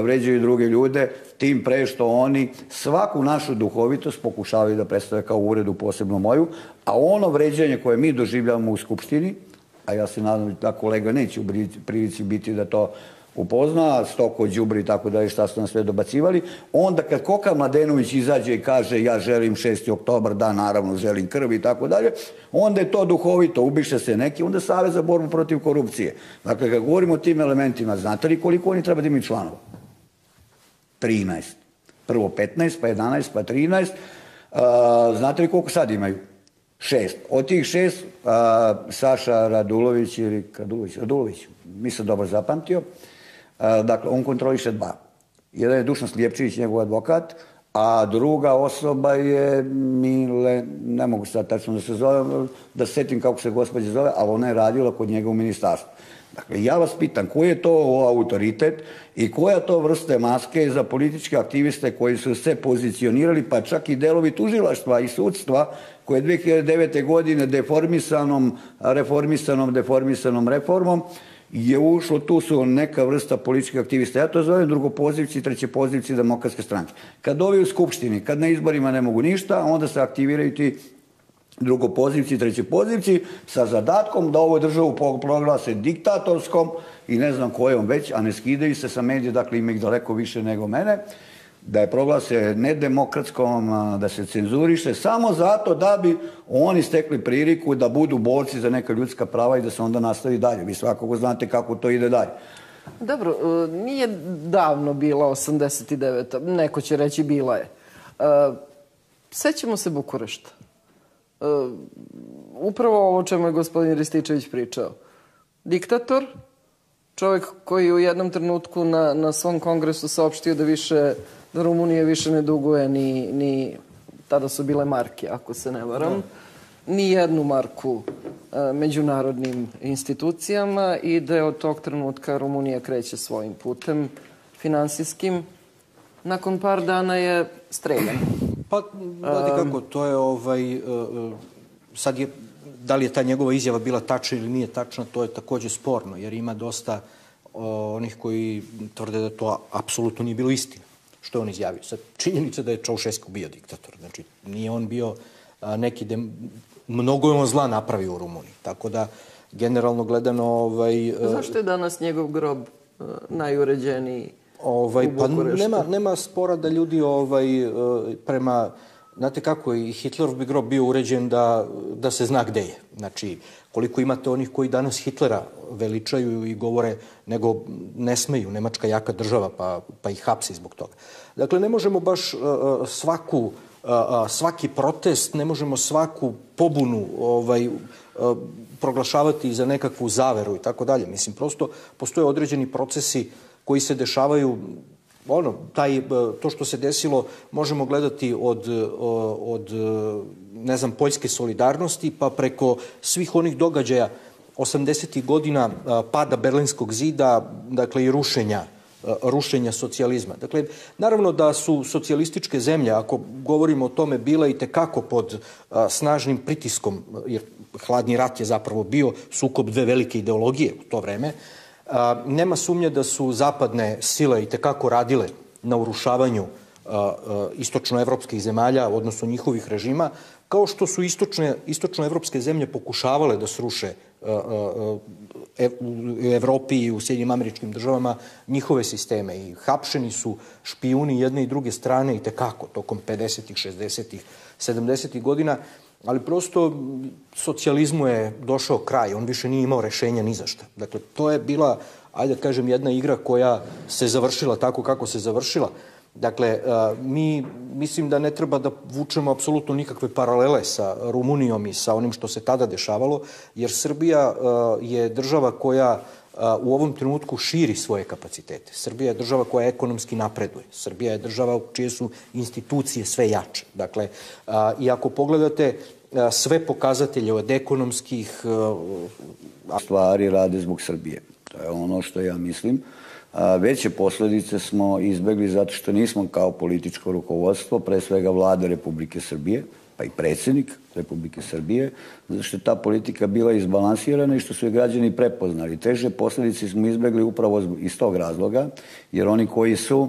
vređaju druge ljude, tim pre što oni svaku našu duhovitost pokušavaju da predstave kao uvredu, posebno moju, a ono vređanje koje mi doživljamo u Skupštini, a ja se nadam da kolega neće u prilici biti da to upozna, stoko, đubri i tako dalje, šta su nam sve dobacivali, onda kad Koka Mladenović izađe i kaže ja želim 6. oktobar, da, naravno, želim krv i tako dalje, onda je to duhovito, ubiše se neki, onda je Savez za borbu protiv korupcije. Dakle, kad govorimo o tim elementima, znate li koliko oni treba da imaju članova? 13. Prvo 15, pa 11, pa 13. Znate li koliko sad imaju? 6. Od tih 6, Saša Radulović ili Radulović, mislim dobro zapamtio, dakle, on kontroliše 2. Jedan je Dušan Slijepčević, njegov advokat, a druga osoba je Mile, ne mogu sad tačno da se zove, da setim kako se gospođa zove, ali ona je radila kod njega u ministarstvu. Dakle, ja vas pitam, koji je to autoritet i koja to vrste maske za političke aktiviste koji su se pozicionirali, pa čak i delovi tužilaštva i sudstva, koje je 2009. godine deformisanom reformom je ušlo, tu su neka vrsta političkih aktivista. Ja to zovem drugopozivci i trećepozivci Demokratske stranke. Kad ovi u Skupštini, kad na izborima ne mogu ništa, onda se aktiviraju ti drugopozivci i trećepozivci sa zadatkom da ovu državu proglase diktatorskom i ne znam kojom već, a ne skidaju se sa medije, dakle ima ih daleko više nego mene, da je proglase nedemokratskom, da se cenzuriše, samo zato da bi oni stekli priliku da budu borci za neka ljudska prava i da se onda nastavi dalje. Vi svakako znate kako to ide dalje. Dobro, nije davno bila 89. Neko će reći bila je. Sećamo se Bukurešta. Upravo ovo o čemu je gospodin Rističević pričao. Diktator, čovjek koji je u jednom trenutku na svom kongresu saopštio da Rumunije više ne duguje ni, tada su bile marke, ako se ne varam, ni jednu marku međunarodnim institucijama i da je od tog trenutka Rumunija kreće svojim putem finansijskim. Nakon par dana je streljan. Pa, kako, to je sad je, da li je ta njegova izjava bila tačna ili nije tačna, to je također sporno, jer ima dosta onih koji tvrde da to apsolutno nije bilo istina, što je on izjavio. Sad, činjenica da je Čaušesku bio diktator, znači nije on bio neki, mnogo je on zla napravio u Rumuniji, tako da generalno gledano... Zašto je danas njegov grob najuređeniji? Pa nema spora da ljudi prema... Znate kako, i Hitlerov bi grob bio uređen da se zna gde je. Znači, koliko imate onih koji danas Hitlera veličaju i govore, nego ne smeju, Nemačka jaka država, pa ih hapsi zbog toga. Dakle, ne možemo baš svaki protest, ne možemo svaku pobunu proglašavati za nekakvu zaveru i tako dalje. Mislim, prosto postoje određeni procesi koji se dešavaju. To što se desilo možemo gledati od poljske solidarnosti pa preko svih onih događaja 80-ih godina, pada Berlinskog zida, dakle i rušenja socijalizma. Dakle, naravno da su socijalističke zemlje, ako govorimo o tome, bila i tekako pod snažnim pritiskom, jer hladni rat je zapravo bio sukob dve velike ideologije u to vreme. Nema sumnje da su zapadne sile i tekako radile na urušavanju istočnoevropskih zemalja, odnosno njihovih režima, kao što su istočnoevropske zemlje pokušavale da sruše u Evropi i u Sjedinjenim Američkim Državama njihove sisteme. I hapšeni su špijuni jedne i druge strane i tekako tokom 50-ih, 60-ih, 70-ih godina. Ali prosto socijalizmu je došao kraj, on više nije imao rešenja ni za šta. Dakle, to je bila, ajde da kažem, jedna igra koja se završila tako kako se završila. Dakle, mi mislim da ne treba da vučemo apsolutno nikakve paralele sa Rumunijom i sa onim što se tada dešavalo, jer Srbija je država koja u ovom trenutku širi svoje kapacitete. Srbija je država koja ekonomski napreduje. Srbija je država čije su institucije sve jače. Dakle, i ako pogledate sve pokazatelje od ekonomskih... Stvari rade zbog Srbije. To je ono što ja mislim. Veće posljedice smo izbegli zato što nismo kao političko rukovodstvo, pre svega vlada Republike Srbije, pa i predsjednik Republike Srbije, zato što je ta politika bila izbalansirana i što su je građani prepoznali. Teže posljedice smo izbegli upravo iz tog razloga, jer oni koji su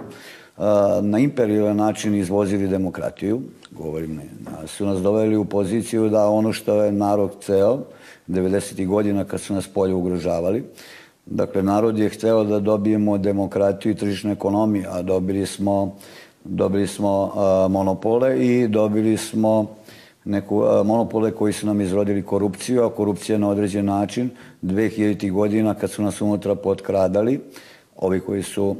na imperijalan način izvozili demokratiju, govorim, su nas doveli u poziciju da ono što je narod ceo, 90. godina kad su nas polje ugrožavali, dakle, narod je hteo da dobijemo demokratiju i tržišnu ekonomiju, a dobili smo monopole i dobili smo monopole koji su nam izrodili korupciju, a korupcija na određen način 2000. godina kad su nas unutra potkradali, ovi koji su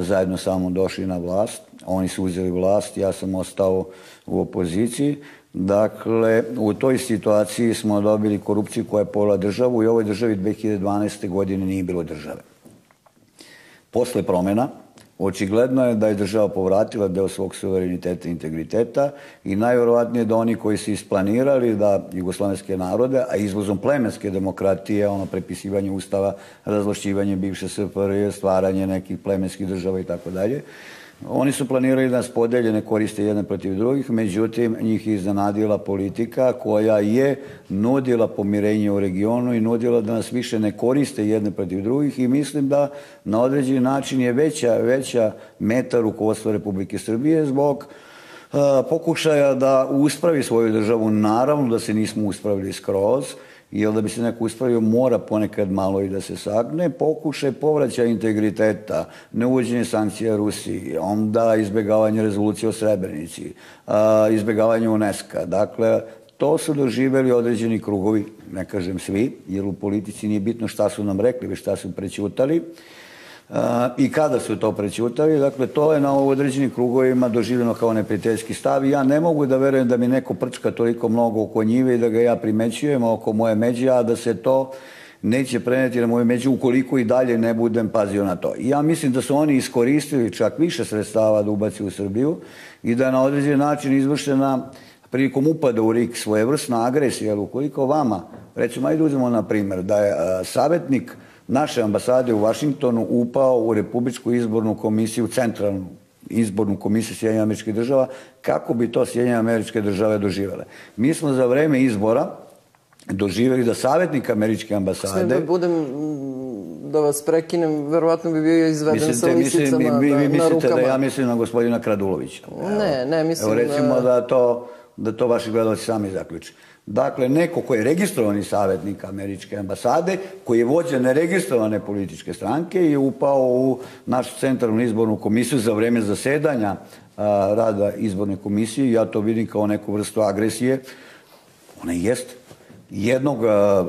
zajedno sa mnom došli na vlast, oni su uzeli vlast, ja sam ostao u opoziciji. Dakle, u toj situaciji smo dobili korupciju koja je pojela državu i u ovoj državi 2012. godine nije bilo države. Posle promjena, očigledno je da je država povratila deo svog suvereniteta i integriteta i najvjerovatnije da oni koji su isplanirali da jugoslavenske narode, a izvozom plemenske demokratije, ono prepisivanje ustava, razvlašćivanje bivše SFRJ, stvaranje nekih plemenskih država itd., oni su planirali da nas podeljene koriste jedne protiv drugih, međutim, njih je iznenadila politika koja je nudila pomirenje u regionu i nudila da nas više ne koriste jedne protiv drugih i mislim da na određeni način je veća meta rukovodstva Republike Srbije zbog pokušaja da uspravi svoju državu. Naravno da se nismo uspravili skroz, jer da bi se neko uspravio, mora ponekad malo i da se sagne. Pokušaj povraćaja integriteta, neuvođenje sankcija Rusiji, onda izbjegavanje rezolucije o Srebrenici, izbjegavanje UNESCO. Dakle, to su doživjeli određeni krugovi, ne kažem svi, jer u politici nije bitno šta su nam rekli, već šta su prećutali i kada su to prećutali. Dakle, to je na određenim krugovima doživljeno kao neprijateljski stav i ja ne mogu da verujem da mi neko prčka toliko mnogo oko njive i da ga ja primećujem oko moje međe, a da se to neće preneti na moju među ukoliko i dalje ne budem pazio na to. I ja mislim da su oni iskoristili čak više sredstava da ubaci u Srbiju i da je na određen način izvršena prilikom upada u RIK svojevrsna agresija. Jer ukoliko vama, recimo, ajde uzmemo na primjer, da je savjetnik naše ambasade u Vašingtonu upao u Republičku izbornu komisiju, centralnu izbornu komisiju Sjedinjenih Američkih Država, kako bi to Sjedinjene Američke Države doživjele. Mi smo za vreme izbora doživjeli da savjetnik Američke ambasade... Sve da budem, da vas prekinem, verovatno bi bio izveden sa lisicama na rukama. Vi mislite da ja mislim na gospodina Kradulovića? Ne, mislim na... Evo, recimo da to vaši gledalci sami zaključi. Dakle, neko koji je registrovani savjetnik Američke ambasade, koji je vođa neregistrovane političke stranke i upao u našu centralnu izbornu komisiju za vreme zasedanja rada izborne komisije. Ja to vidim kao neku vrstu agresije. Ona jeste. Jednog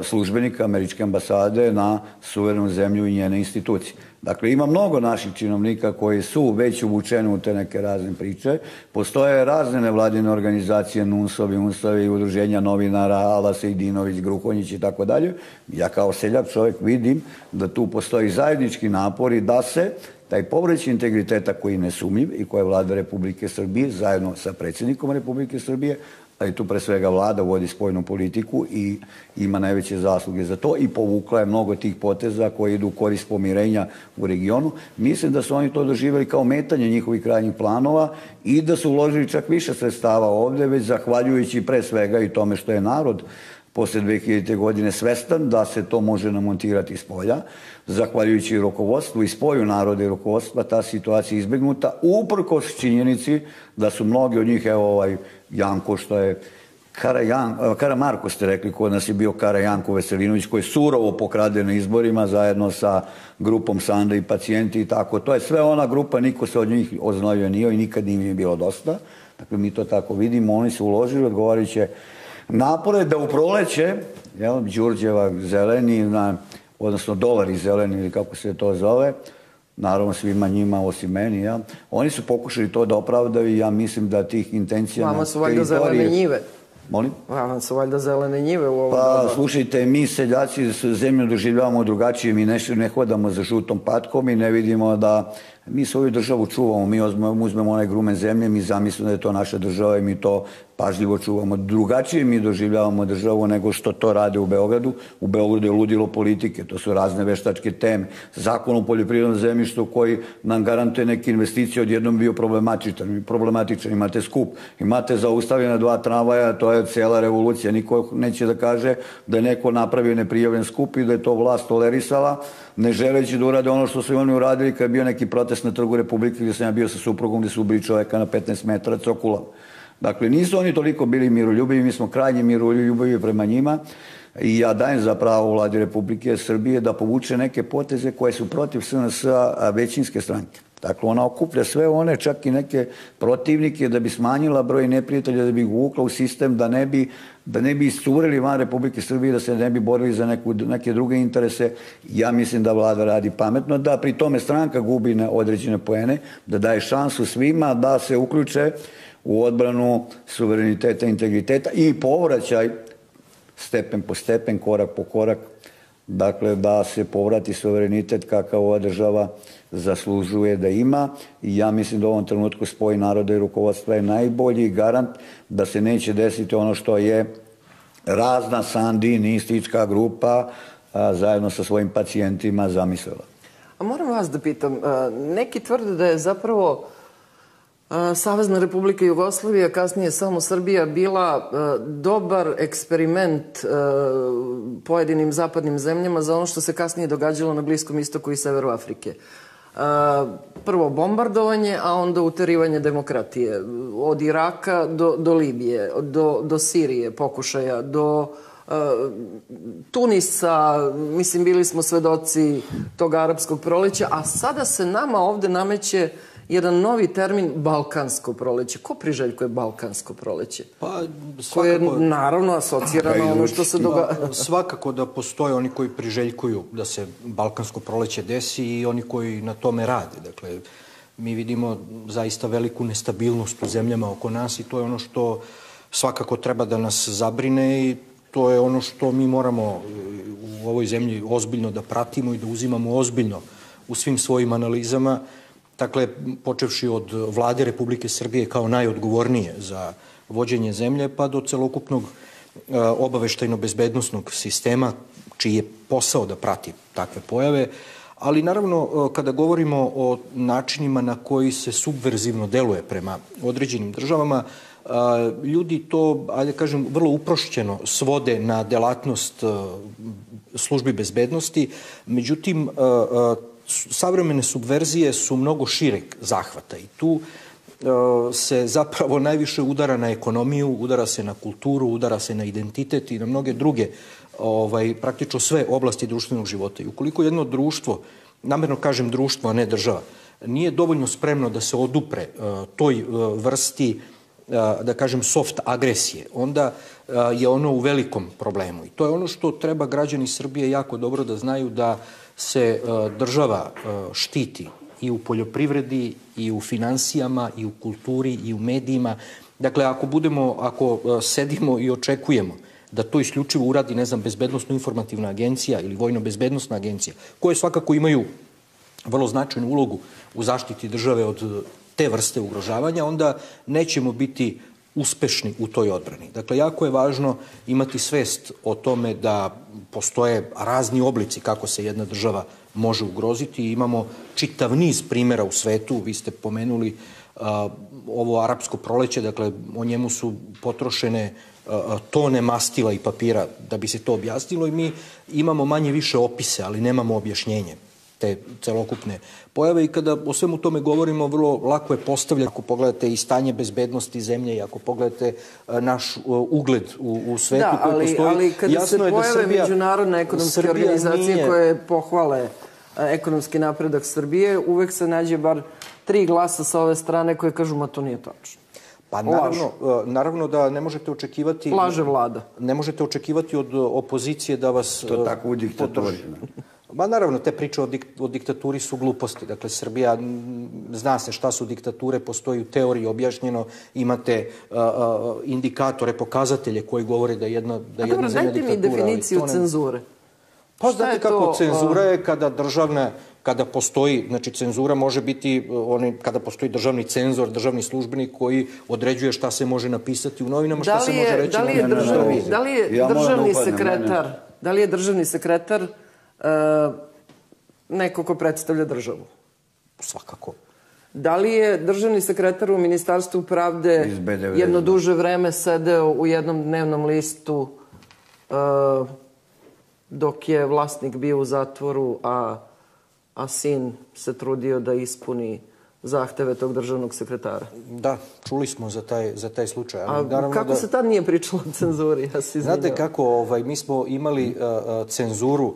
službenika Američke ambasade na suverenu zemlju i njene institucije. Dakle, ima mnogo naših činovnika koji su već uvučeni u te neke razne priče. Postoje razne nevladine organizacije, NUNS-ovi, UNS-ovi, udruženja novinara, Ala Sejdinović, Gruhonjić i tako dalje. Ja kao seljak čovjek vidim da tu postoji zajednički napori da se taj povraćaj integriteta koji je nesumnjiv i koja je vlada Republike Srbije zajedno sa predsjednikom Republike Srbije, ali tu pre svega vlada vodi spoljnu politiku i ima najveće zasluge za to i povukla je mnogo tih poteza koji idu u korist pomirenja u regionu. Mislim da su oni to doživjeli kao metanje njihovih krajnjih planova i da su uložili čak više sredstava ovdje, već zahvaljujući pre svega i tome što je narod posle 2000. godine svestan da se to može namontirati iz polja, zahvaljujući rukovodstvu i spoju naroda i rukovodstva, ta situacija je izbegnuta, uprkos činjenici da su mnogi od njih, evo ovaj Janko što je, Karamarko ste rekli, kod nas je bio Karajanko Veselinović, koji je surovo pokrade na izborima zajedno sa grupom Sanda i pacijenti i tako. To je sve ona grupa, niko se od njih oznojio nije i nikad nije bilo dosta. Dakle, mi to tako vidimo, oni su uložili, odgovarajuće napore da u proleće, Đurđevak zeleni, odnosno dovari zeleni ili kako se to zove, naravno svima njima osim meni, oni su pokušali to da opravdaju i ja mislim da tih intencija... Vama su valjda zelene njive. Molim? Vama su valjda zelene njive u ovom... Pa, slušajte, mi seljaci zemlju doživljavamo drugačije, mi ne hodamo za žutom patkom i ne vidimo da... Mi svoju državu čuvamo, mi uzmemo onaj grumen zemlje, mi zamislimo da je to naša država i mi to pažljivo čuvamo. Drugačije mi doživljavamo državu nego što to rade u Beogradu. U Beogradu je ludilo politike, to su razne veštačke teme. Zakon o poljoprivrednom zemljištu koji nam garantuje neke investicije odjednom bio problematičan. Imate skup, imate zaustavljena 2 tramvaja, to je cijela revolucija. Niko neće da kaže da je neko napravio neprijavljen skup i da je to vlast tolerisala, ne želeći da urade ono što su oni uradili kada je bio neki protest na Trgu Republike gdje sam ja bio sa suprugom, gdje su ubili čoveka na 15 metara cokulama. Dakle, nisu oni toliko bili miroljubivi, mi smo krajnje miroljubivi prema njima i ja dajem za pravo vladi Republike Srbije da povuče neke poteze koje su protiv SNS-a većinske stranke. Dakle, ona okuplja sve one, čak i neke protivnike, da bi smanjila broj neprijatelja, da bi uvukla u sistem, da ne bi iscurili van Republike Srbije, da se ne bi borili za neke druge interese. Ja mislim da vlada radi pametno, da pri tome stranka gubi na određene poene, da daje šansu svima da se uključe u odbranu suvereniteta, integriteta i povraćaj stepen po stepen, korak po korak, dakle, da se povrati suverenitet kakav ova država zaslužuje da ima. I ja mislim da u ovom trenutku spoj naroda i rukovodstva je najbolji garant da se neće desiti ono što je razna sandinistička grupa zajedno sa svojim pacijentima zamislila. A moram vas da pitam, neki tvrde da je zapravo Savezna Republika Jugoslavija, kasnije samo Srbija, bila dobar eksperiment pojedinim zapadnim zemljama za ono što se kasnije događalo na Bliskom istoku i Severu Afrike. Prvo bombardovanje, a onda uterivanje demokratije. Od Iraka do Libije, do Sirije pokušaja, do Tunisa, mislim bili smo svedoci toga arapskog proleća, a sada se nama ovde nameće jedan novi termin, balkansko proleće. Ko priželjkuje balkansko proleće? Koje je naravno asocirano ono što se događa. Svakako da postoje oni koji priželjkuju da se balkansko proleće desi i oni koji na tome rade. Dakle, mi vidimo zaista veliku nestabilnost u zemljama oko nas i to je ono što svakako treba da nas zabrine i to je ono što mi moramo u ovoj zemlji ozbiljno da pratimo i da uzimamo ozbiljno u svim svojim analizama. Dakle, počevši od vlade Republike Srbije kao najodgovornije za vođenje zemlje, pa do celokupnog obaveštajno-bezbednostnog sistema, čiji je posao da prati takve pojave. Ali, naravno, kada govorimo o načinima na koji se subverzivno deluje prema određenim državama, ljudi to, ajde kažem, vrlo uprošćeno svode na delatnost službi bezbednosti. Međutim, savremene subverzije su mnogo šireg zahvata i tu se zapravo najviše udara na ekonomiju, udara se na kulturu, udara se na identitet i na mnoge druge, praktično sve oblasti društvenog života. I ukoliko jedno društvo, namerno kažem društvo, a ne država, nije dovoljno spremno da se odupre toj vrsti, da kažem, soft agresije, onda je ono u velikom problemu. I to je ono što treba građani Srbije jako dobro da znaju, da se država štiti i u poljoprivredi, i u finansijama, i u kulturi, i u medijima. Dakle, ako sedimo i očekujemo da to isključivo uradi, ne znam, bezbednostno-informativna agencija ili vojno-bezbednostna agencija, koje svakako imaju vrlo značajnu ulogu u zaštiti države od te vrste ugrožavanja, onda nećemo biti uspešni u toj odbrani. Dakle, jako je važno imati svest o tome da postoje razni oblici kako se jedna država može ugroziti. Imamo čitav niz primjera u svetu. Vi ste pomenuli ovo arapsko proleće, dakle, o njemu su potrošene tone mastila i papira da bi se to objasnilo i mi imamo manje više opise, ali nemamo objašnjenje te celokupne pojave i kada o svemu tome govorimo, vrlo lako je postavljati. Ako pogledate i stanje bezbednosti zemlje i ako pogledate naš ugled u svetu koji postoji, jasno je da Srbija... Da, ali kada se pojave međunarodne ekonomske organizacije koje pohvale ekonomski napredak Srbije, uvek se nađe bar 3 glasa sa ove strane koje kažu, ma to nije tačno. Pa naravno da ne možete očekivati... Laže vlada. Ne možete očekivati od opozicije da vas... To tako u diktaturi. Ma naravno, te priče o diktaturi su gluposti. Dakle, Srbija, zna se šta su diktature, postoji u teoriji objašnjeno, imate indikatore, pokazatelje koji govore da jedna zemlja diktatura... A dobro, dajte mi definiciju cenzure. Pa znate kako, cenzura je kada državne... Kada postoji, znači cenzura može biti, kada postoji državni cenzor, državni službenik koji određuje šta se može napisati u novinama, šta se može reći na novinama. Da li je državni sekretar neko ko predstavlja državu? Svakako. Da li je državni sekretar u Ministarstvu pravde jedno duže vreme sedeo u jednom dnevnom listu dok je vlasnik bio u zatvoru, a sin se trudio da ispuni zahteve tog državnog sekretara? Da, čuli smo za taj slučaj. A kako se tad nije pričalo o cenzuri? Znate kako, mi smo imali cenzuru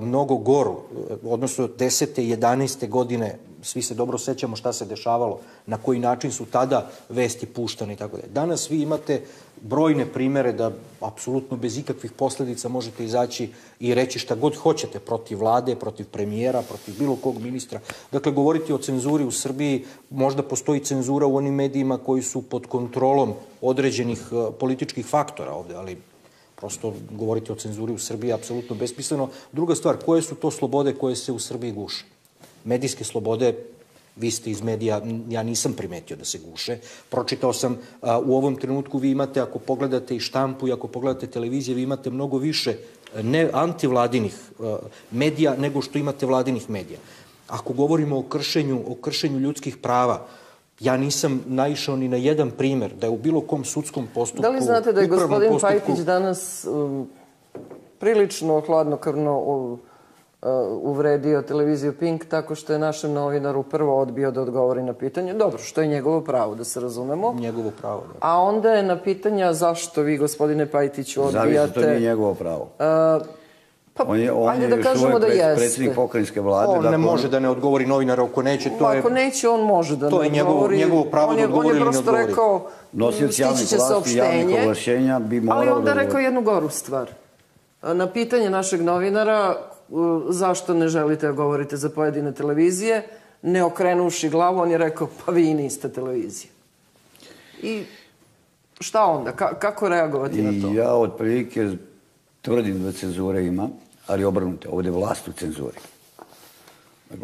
mnogo goru, odnosno 10. i 11. godine, svi se dobro sećamo šta se dešavalo, na koji način su tada vesti puštane i tako dalje. Danas vi imate brojne primere da apsolutno bez ikakvih posledica možete izaći i reći šta god hoćete protiv vlade, protiv premijera, protiv bilo kog ministra. Dakle, govoriti o cenzuri u Srbiji, možda postoji cenzura u onim medijima koji su pod kontrolom određenih političkih faktora ovde, ali... Prosto govoriti o cenzuri u Srbiji je apsolutno besmisleno. Druga stvar, koje su to slobode koje se u Srbiji guše? Medijske slobode, vi ste iz medija, ja nisam primetio da se guše. Pročitao sam, u ovom trenutku vi imate, ako pogledate i štampu i ako pogledate televizije, vi imate mnogo više ne antivladinih medija nego što imate vladinih medija. Ako govorimo o kršenju ljudskih prava, ja nisam naišao ni na jedan primjer da je u bilo kom sudskom postupku... Da li znate da je gospodin Pajtić danas prilično hladnokrvno uvredio televiziju Pink tako što je našem novinaru prvo odbio da odgovori na pitanje? Dobro, što je njegovo pravo, da se razumemo. Njegovo pravo, da. A onda je na pitanja zašto vi, gospodine Pajtiću, odbijate... Zavisno, to nije njegovo pravo. On je još uvijek predsjednik pokrajinske vlade. On ne može da ne odgovori novinara ako neće. Ako neće, on može da ne odgovori. To je njegovo pravo da odgovori ili ne odgovori. Nosioci javnih vlasti, javnih ovlašćenja bi morao da odgovori. Ali onda je rekao jednu goru stvar. Na pitanje našeg novinara zašto ne želite da govorite za pojedine televizije, ne okrenuši glavu, on je rekao pa vi niste televizija. I šta onda? Kako reagovati na to? Ja otprilike tvrdim da cenzure ima, ali obrnute, ovdje je vlast u cenzuri.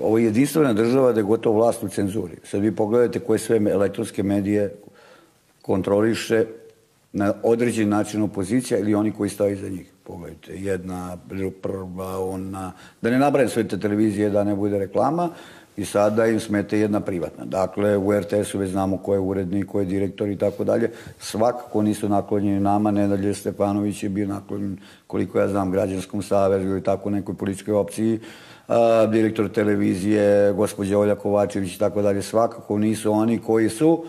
Ovo je jedinstvena država da je gotovo vlast u cenzuri. Sad vi pogledajte koje sve elektronske medije kontroliše na određen način opozicija ili oni koji staju iza njih. Pogledajte, jedna, prva, ona... Da ne nabrajem sve te televizije, da ne bude reklama, i sada im smete jedna privatna. Dakle, u RTS-u već znamo ko je urednik, ko je direktor i tako dalje. Svakako nisu naklonjeni nama. Nenad Stefanović je bio naklonjen, koliko ja znam, Građanskom savezu ili tako nekoj političkoj opciji. Direktor televizije, gospođa Olja Kovačević i tako dalje. Svakako nisu oni koji su...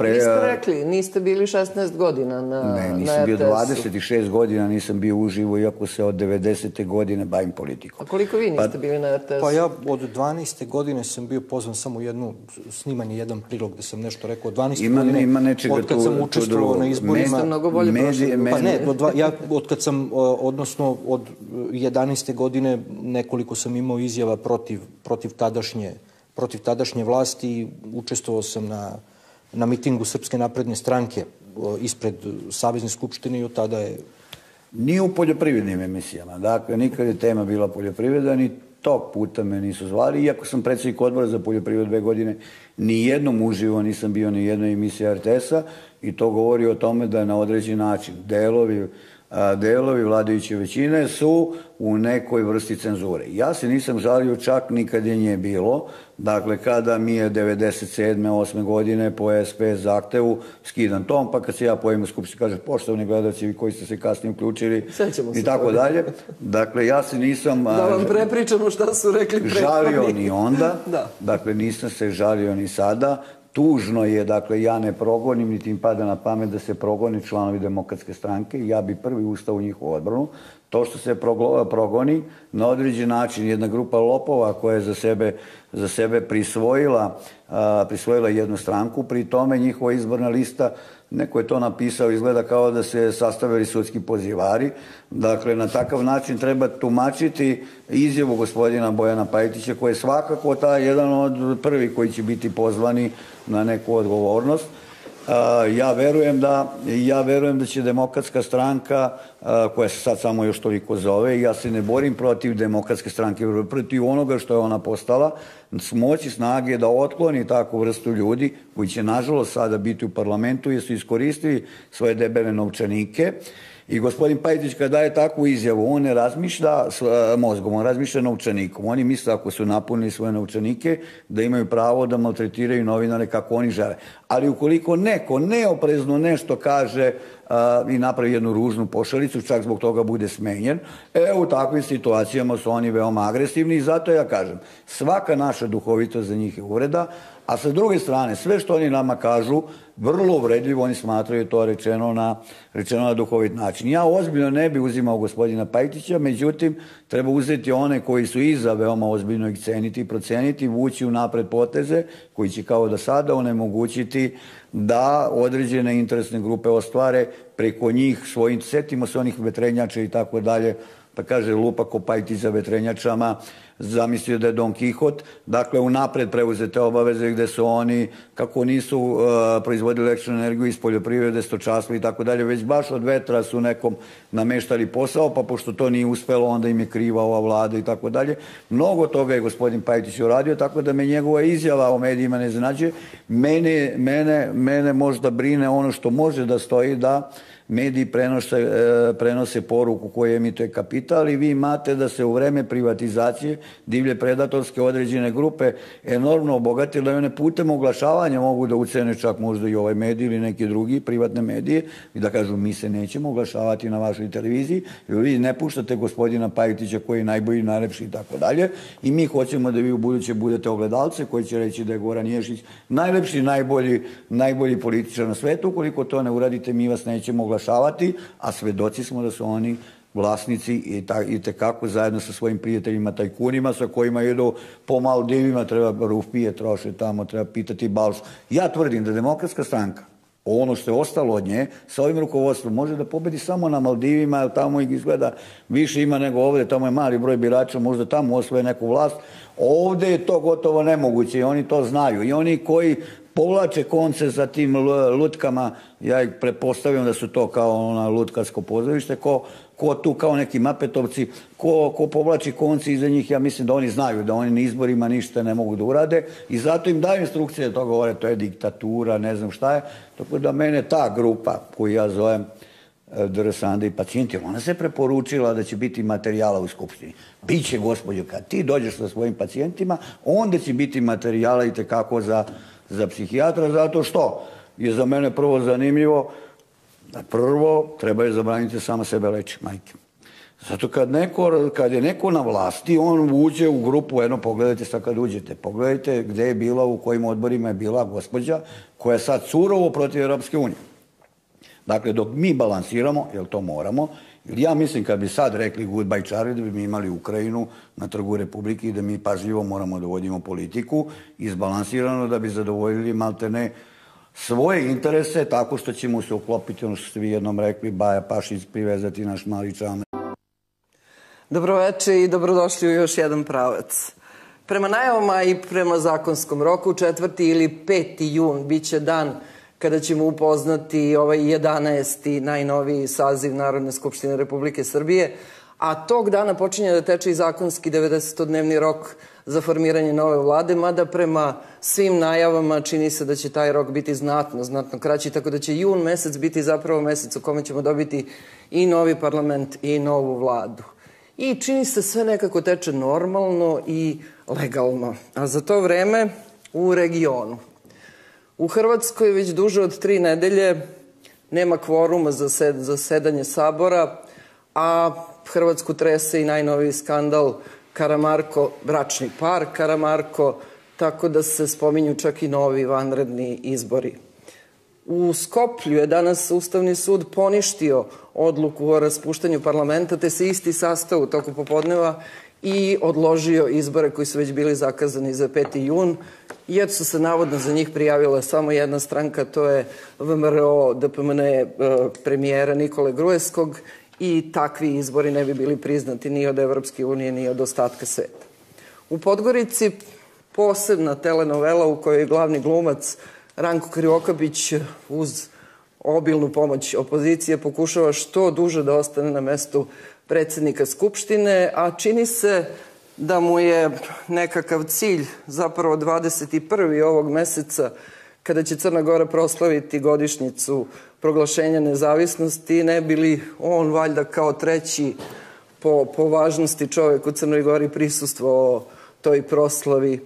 Niste rekli, niste bili 16 godina na RTS-u. Ne, nisam bio 26 godina, nisam bio uživo, iako se od 90. godine bavim politikom. A koliko vi niste bili na RTS-u? Pa ja od 12. godine sam bio pozvan samo jednu snimanje, jedan prilog da sam nešto rekao. Od 12. godine, od kad sam učestvovao na izborima... Niste mnogo bolje prošli. Pa ne, ja od kad sam, odnosno od 11. godine, nekoliko sam imao izjava protiv tadašnje vlasti. Učestvovao sam na mitingu Srpske napredne stranke ispred Savezne skupštine i od tada je... Nije u poljoprivrednim emisijama. Dakle, nikad je tema bila poljoprivreda, ni tog puta me nisu zvali. Iako sam predsjednik odbora za poljoprivred 2 godine, nijednom uživo nisam bio ni jednoj emisiji RTS-a i to govori o tome da na određen način delovi vladajuće većine su u nekoj vrsti cenzure. Ja se nisam žalio čak nikad je nije bilo. Dakle, kada mi je 97. 8. godine po SPS zahtevu skidan tom, pa kad se ja pojavim u Skupštini, kaže, poštovani gledalci, vi koji ste se kasnije uključili i tako dalje. Dakle, ja se nisam... Da vam prepričamo šta su rekli prethodni. Žalio ni onda, dakle, nisam se žalio ni sada. Tužno je, dakle, ja ne progonim, niti im pada na pamet da se progoni članovi Demokratske stranke. Ja bi prvi ustao u njihovu odbranu. To što se progoni na određen način jedna grupa lopova koja je za sebe prisvojila jednu stranku, pri tome njihova izborna lista, neko je to napisao, izgleda kao da se sastavili sudski pozivari. Dakle, na takav način treba tumačiti izjavu gospodina Bojana Pajtića, koji je svakako taj jedan od prvi koji će biti pozvani na neku odgovornost. Ja verujem da će Demokratska stranka, koja se sad samo još toliko zove, ja se ne borim protiv Demokratske stranke, protiv onoga što je ona postala, smoći snage da otkloni takvu vrstu ljudi koji će nažalost sada biti u parlamentu jer su iskoristili svoje debele novčanike. I gospodin Pajtić kada daje takvu izjavu, on ne razmišlja mozgom, on razmišlja novčanikom. Oni misle ako su napunili svoje novčanike da imaju pravo da maltretiraju novinare kako oni žele. Ali ukoliko neko neoprezno nešto kaže i napravi jednu ružnu pošalicu, čak zbog toga bude smenjen, u takvim situacijama su oni veoma agresivni i zato ja kažem, svaka naša duhovitost za njih je uvreda, a sa druge strane, sve što oni nama kažu, vrlo uvredljivo, oni smatraju to rečeno na duhovit način. Ja ozbiljno ne bi uzimao gospodina Pajtića, međutim, treba uzeti one koji su iza veoma ozbiljno ih ceniti i proceniti, vući u napred poteze koji će kao da sada onemogućiti da određene interesne grupe ostvare preko njih svojim, setimo se onih vetrenjača i tako dalje, pa kaže lupa ko Pajtić za vetrenjačama, zamislio da je Don Kihot, dakle unapred preuzete obaveze gde su oni, kako nisu proizvodili električnu energiju iz poljoprivrede, stočarstva i tako dalje, već baš od vetra su nekom nameštali posao, pa pošto to nije uspelo, onda im je kriva ova vlada i tako dalje. Mnogo toga je gospodin Pajtić uradio, tako da me njegova izjava o medijima ne iznenađuje. Mene možda brine ono što može da stoji da mediji prenose poruku koju emituje kapital i vi imate da se u vreme privatizacije divlje predatorske određene grupe enormno obogatile, da one putem oglašavanja mogu da ucene čak možda i ovaj medij ili neki drugi privatne medije i da kažu mi se nećemo oglašavati na vašoj televiziji jer vi ne puštate gospodina Pajtića koji je najbolji, najlepši i tako dalje i mi hoćemo da vi u buduće budete ogledalce koji će reći da je Goran Ješić najlepši, najbolji političar na svetu. Ukoliko to ne uradite, mi vas nećemo oglašavati, a svedoci smo da su oni vlasnici i tekako zajedno sa svojim prijateljima, tajkunima, sa kojima idu po Maldivima, treba rupije troše tamo, treba pitati Balšu. Ja tvrdim da Demokratska stranka, ono što je ostalo od nje, sa ovim rukovodstvom može da pobedi samo na Maldivima, jer tamo ih izgleda više ima nego ovde, tamo je mali broj birača, možda tamo osvoje neku vlast. Ovde je to gotovo nemoguće i oni to znaju. I oni koji povlače konce za tim lutkama, ja ih prepostavljam da su to kao ona lutkarsko pozorište, ko tu kao neki mapetovci, ko povlači konci iza njih, ja mislim da oni znaju da oni na izborima ništa ne mogu da urade i zato im daju instrukcije da to govore, to je diktatura, ne znam šta je. Tako da mene ta grupa koju ja zovem Drsanda i pacijenti, ona se preporučila da će biti materijala u Skupštini. Biće, gospođo, kad ti dođeš sa svojim pacijentima, onda će biti materijala i tekako za psihijatra, zato što je za mene prvo zanimljivo da prvo treba je zabraniti sama sebe leči, majke. Zato kad je neko na vlasti, on uđe u grupu, jedno pogledajte sad kad uđete, pogledajte gde je bila, u kojim odborima je bila gospođa koja je sad surovo protiv Evropske unije. Dakle, dok mi balansiramo, jer to moramo, ja mislim kad bi sad rekli goodbye Charlie da bi mi imali Ukrajinu na Trgu Republike i da mi pažljivo moramo da vodimo politiku izbalansirano da bi zadovoljili maltene svoje interese tako što ćemo se uklopiti ono što ste vi jednom rekli, Baja Pašić privezati naš mali čame. Dobroveče i dobrodošli u još jedan pravac. Prema najavama i prema zakonskom roku 4. ili 5. jun biće dan kada ćemo upoznati ovaj 11. najnoviji saziv Narodne skupštine Republike Srbije, a tog dana počinje da teče i zakonski 90-dnevni rok za formiranje nove vlade, mada prema svim najavama čini se da će taj rok biti znatno kraći, tako da će jun mesec biti zapravo mesec u kome ćemo dobiti i novi parlament i novu vladu. I čini se sve nekako teče normalno i legalno, a za to vreme u regionu. U Hrvatskoj već duže od 3 nedelje nema kvoruma za zasedanje sabora, a Hrvatsku trese i najnoviji skandal Karamarko, bračni par Karamarko, tako da se spominju čak i novi vanredni izbori. U Skoplju je danas Ustavni sud poništio odluku o raspuštanju parlamenta, te se isti sastav u toku popodneva i odložio izbore koji su već bili zakazani za 5. jun, jer su se navodno za njih prijavila samo jedna stranka, to je VMRO, DPMNE premijera Nikole Gruevskog, i takvi izbori ne bi bili priznati ni od Evropske unije, ni od ostatka sveta. U Podgorici posebna telenovela u kojoj je glavni glumac Ranko Krivokapić uz obilnu pomoć opozicije pokušava što duže da ostane na mestu predsjednika Skupštine, a čini se da mu je nekakav cilj zapravo 21. ovog meseca, kada će Crna Gora proslaviti godišnjicu proglašenja nezavisnosti, ne bili on valjda kao treći po važnosti čovjek u Crnoj Gori prisustvovao toj proslavi.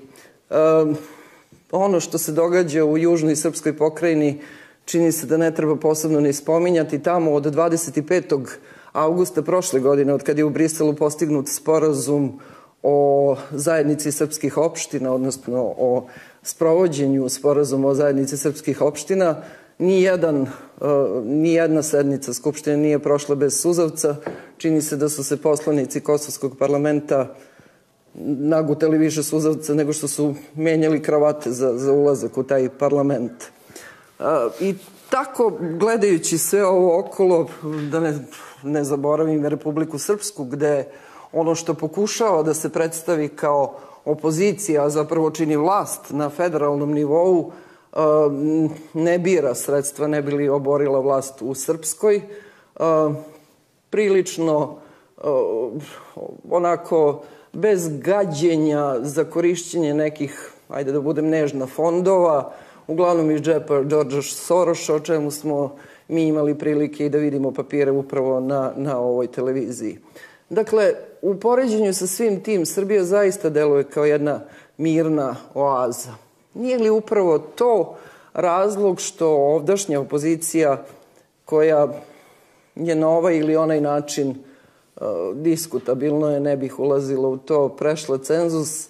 Ono što se događa u južnoj srpskoj pokrajini čini se da ne treba posebno ni spominjati. Tamo od 25. augusta prošle godine, od kada je u Briselu postignut sporazum o zajednici srpskih opština, odnosno o sprovođenju sporazuma o zajednici srpskih opština, nijedna sednica Skupštine nije prošla bez suzavca. Čini se da su se poslanici Kosovskog parlamenta nagutali više suzavca nego što su menjali kravate za ulazak u taj parlament. I tako, gledajući sve ovo okolo, da ne zaboravim Republiku Srpsku, gde ono što pokušava da se predstavi kao opozicija, a zapravo čini vlast na federalnom nivou, ne bira sredstva, ne bi li oborila vlast u Srpskoj. Prilično, onako, bez gađenja za korišćenje nekih, ajde da budem nežna, fondova, uglavnom iz džepa Đorđa Soroša, o čemu smo mi imali prilike i da vidimo papire upravo na ovoj televiziji. Dakle, u poređenju sa svim tim, Srbija zaista deluje kao jedna mirna oaza. Nije li upravo to razlog što ovdašnja opozicija, koja je na ovaj ili onaj način diskutabilno je, ne bih ulazila u to, prešla cenzus,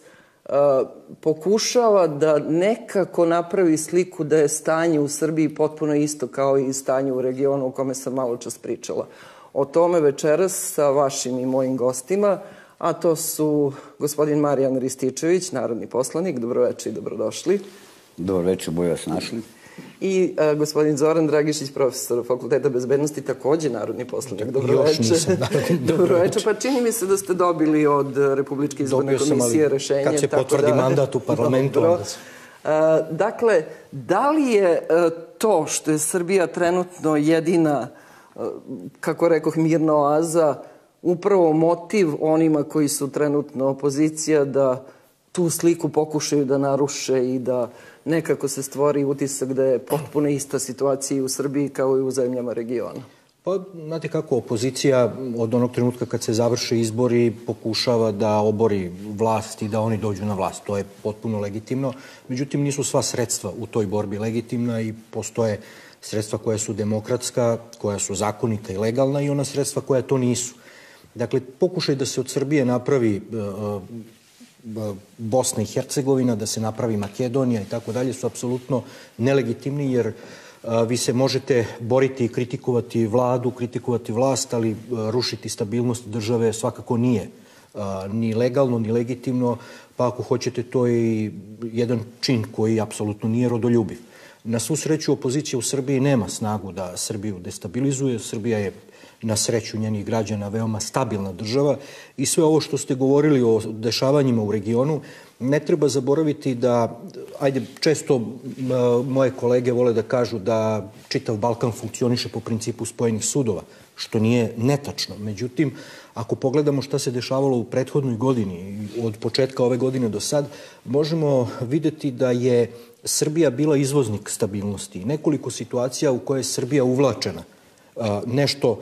pokušava da nekako napravi sliku da je stanje u Srbiji potpuno isto kao i stanje u regionu o kome sam malo čas pričala. O tome večeras sa vašim i mojim gostima, a to su gospodin Marijan Rističević, narodni poslanik. Dobroveče i dobrodošli. Dobroveče, bolje vas našli. I gospodin Zoran Dragišić, profesor Fakulteta bezbednosti, također narodni poslanik. Dobroveče. Pa čini mi se da ste dobili od Republičke izborne komisije rešenje. Kad se potvrdi mandat u parlamentu. Dakle, da li je to što je Srbija trenutno jedina, kako rekoh, mirna oaza, upravo motiv onima koji su trenutno opozicija da tu sliku pokušaju da naruše i da nekako se stvori utisak da je potpuno ista situacija u Srbiji kao i u zemljama regiona? Pa, znate kako, opozicija od onog trenutka kad se završe izbori pokušava da obori vlast i da oni dođu na vlast. To je potpuno legitimno. Međutim, nisu sva sredstva u toj borbi legitimna i postoje sredstva koja su demokratska, koja su zakonita i legalna, i ona sredstva koja to nisu. Dakle, pokušaj da se od Srbije napravi Bosna i Hercegovina, da se napravi Makedonija i tako dalje, su apsolutno nelegitimni, jer vi se možete boriti i kritikovati vladu, kritikovati vlast, ali rušiti stabilnost države svakako nije ni legalno, ni legitimno, pa ako hoćete, to je jedan čin koji apsolutno nije rodoljubiv. Na svu sreću, opozicija u Srbiji nema snagu da Srbiju destabilizuje. Srbija je, na sreću njenih građana, veoma stabilna država i sve ovo što ste govorili o dešavanjima u regionu, ne treba zaboraviti da, ajde, često moje kolege vole da kažu da čitav Balkan funkcioniše po principu spojenih sudova, što nije netačno. Međutim, ako pogledamo šta se dešavalo u prethodnoj godini, od početka ove godine do sad, možemo vidjeti da je Srbija bila izvoznik stabilnosti. Nekoliko situacija u koje je Srbija uvlačena. Nešto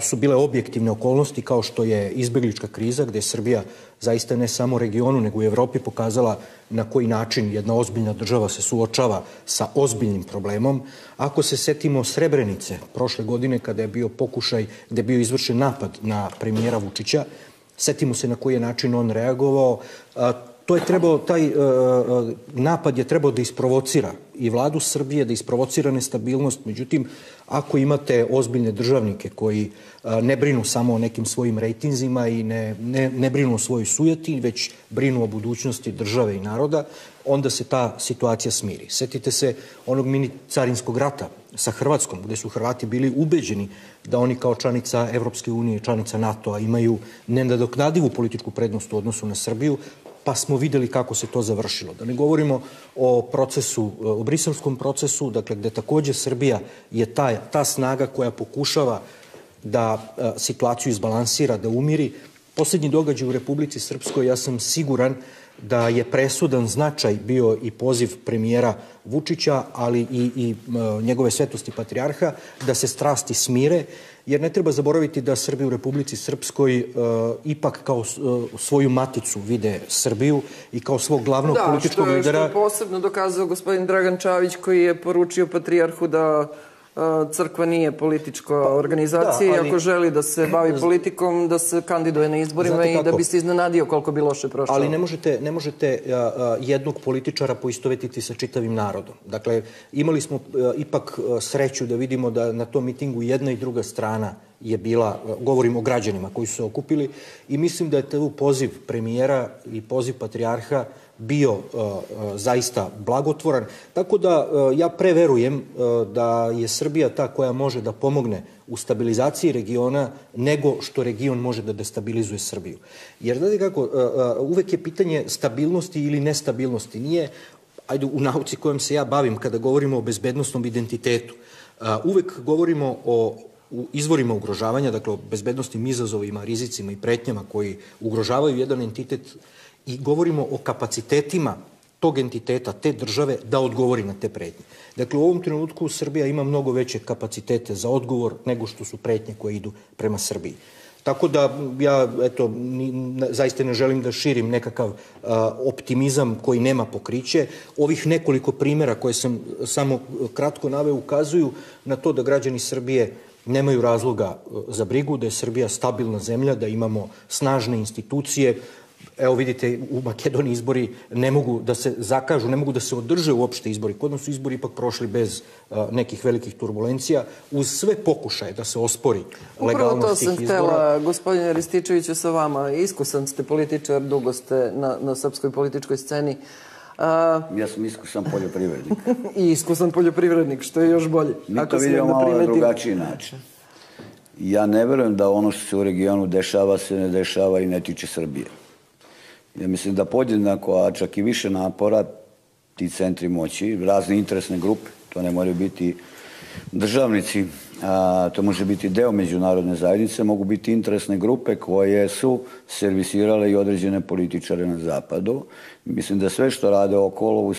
su bile objektivne okolnosti, kao što je izbeglička kriza, gdje je Srbija zaista ne samo regionu, nego i Evropi pokazala na koji način jedna ozbiljna država se suočava sa ozbiljnim problemom. Ako se setimo Srebrenice prošle godine, kada je bio pokušaj, gdje je bio izvršen napad na premijera Vučića, setimo se na koji je način on reagovao. Taj napad je trebao da isprovocira i vladu Srbije, da isprovocira nestabilnost. Međutim, ako imate ozbiljne državnike koji ne brinu samo o nekim svojim rejtinzima i ne brinu o svojoj sujeti, već brinu o budućnosti države i naroda, onda se ta situacija smiri. Setite se onog mini carinskog rata sa Hrvatskom, gdje su Hrvati bili ubeđeni da oni kao članica Evropske unije, članica NATO-a imaju nenadoknadivu političku prednost u odnosu na Srbiju, pa smo vidjeli kako se to završilo. Da ne govorimo o procesu, o briselskom procesu, dakle, gdje također Srbija je ta snaga koja pokušava da situaciju izbalansira, da umiri. Posljednji događaj u Republici Srpskoj, ja sam siguran da je presudan značaj bio i poziv premijera Vučića, ali i njegove svetosti patrijarha, da se strasti smire, jer ne treba zaboraviti da Srbi u Republici Srpskoj ipak kao svoju maticu vide Srbiju i kao svog glavnog političkog lidera. Da, što je posebno dokazao gospodin Dragan Čavić, koji je poručio patrijarhu da crkva nije politička organizacija i ako želi da se bavi politikom, da se kandiduje na izborima i da bi se iznenadio koliko bi loše prošlo. Ali ne možete jednog političara poistovetiti sa čitavim narodom. Dakle, imali smo ipak sreću da vidimo da na tom mitingu jedna i druga strana je bila, govorim o građanima koji su se okupili, i mislim da je tu poziv premijera i poziv patrijarha bio zaista blagotvoran. Tako da ja preverujem da je Srbija ta koja može da pomogne u stabilizaciji regiona, nego što region može da destabilizuje Srbiju. Jer, znate kako, uvek je pitanje stabilnosti ili nestabilnosti. Nije, ajde, u nauci kojom se ja bavim, kada govorimo o bezbednostnom identitetu, uvek govorimo o izvorima ugrožavanja, dakle o bezbednostnim izazovima, rizicima i pretnjama koji ugrožavaju jedan entitet, i govorimo o kapacitetima tog entiteta, te države, da odgovori na te pretnje. Dakle, u ovom trenutku Srbija ima mnogo veće kapacitete za odgovor nego što su pretnje koje idu prema Srbiji. Tako da ja, eto, zaista ne želim da širim nekakav optimizam koji nema pokriće. Ovih nekoliko primjera koje sam samo kratko naveo ukazuju na to da građani Srbije nemaju razloga za brigu, da je Srbija stabilna zemlja, da imamo snažne institucije. Evo vidite, u Makedoniji izbori ne mogu da se zakažu, ne mogu da se održe uopšte izbori. Kod nas su izbori ipak prošli bez nekih velikih turbulencija, uz sve pokušaje da se ospori legalnost tih izbora. Upravo to sam htjela, gospodine Rističeviću, sa vama. Iskusan ste političar, dugo ste na srpskoj političkoj sceni. Ja sam iskusan poljoprivrednik. I iskusan poljoprivrednik, što je još bolje. Mi to vidimo malo na drugačiji način. Ja ne verujem da ono što se u regionu dešava se ne dešava i ne tiče Srbije. Ja mislim da podjednako, a čak i više napora, ti centri moći, razne interesne grupe, to ne moraju biti državnici, to može biti deo međunarodne zajednice, mogu biti interesne grupe koje su servisirale i određene političare na zapadu. Mislim da sve što rade okolo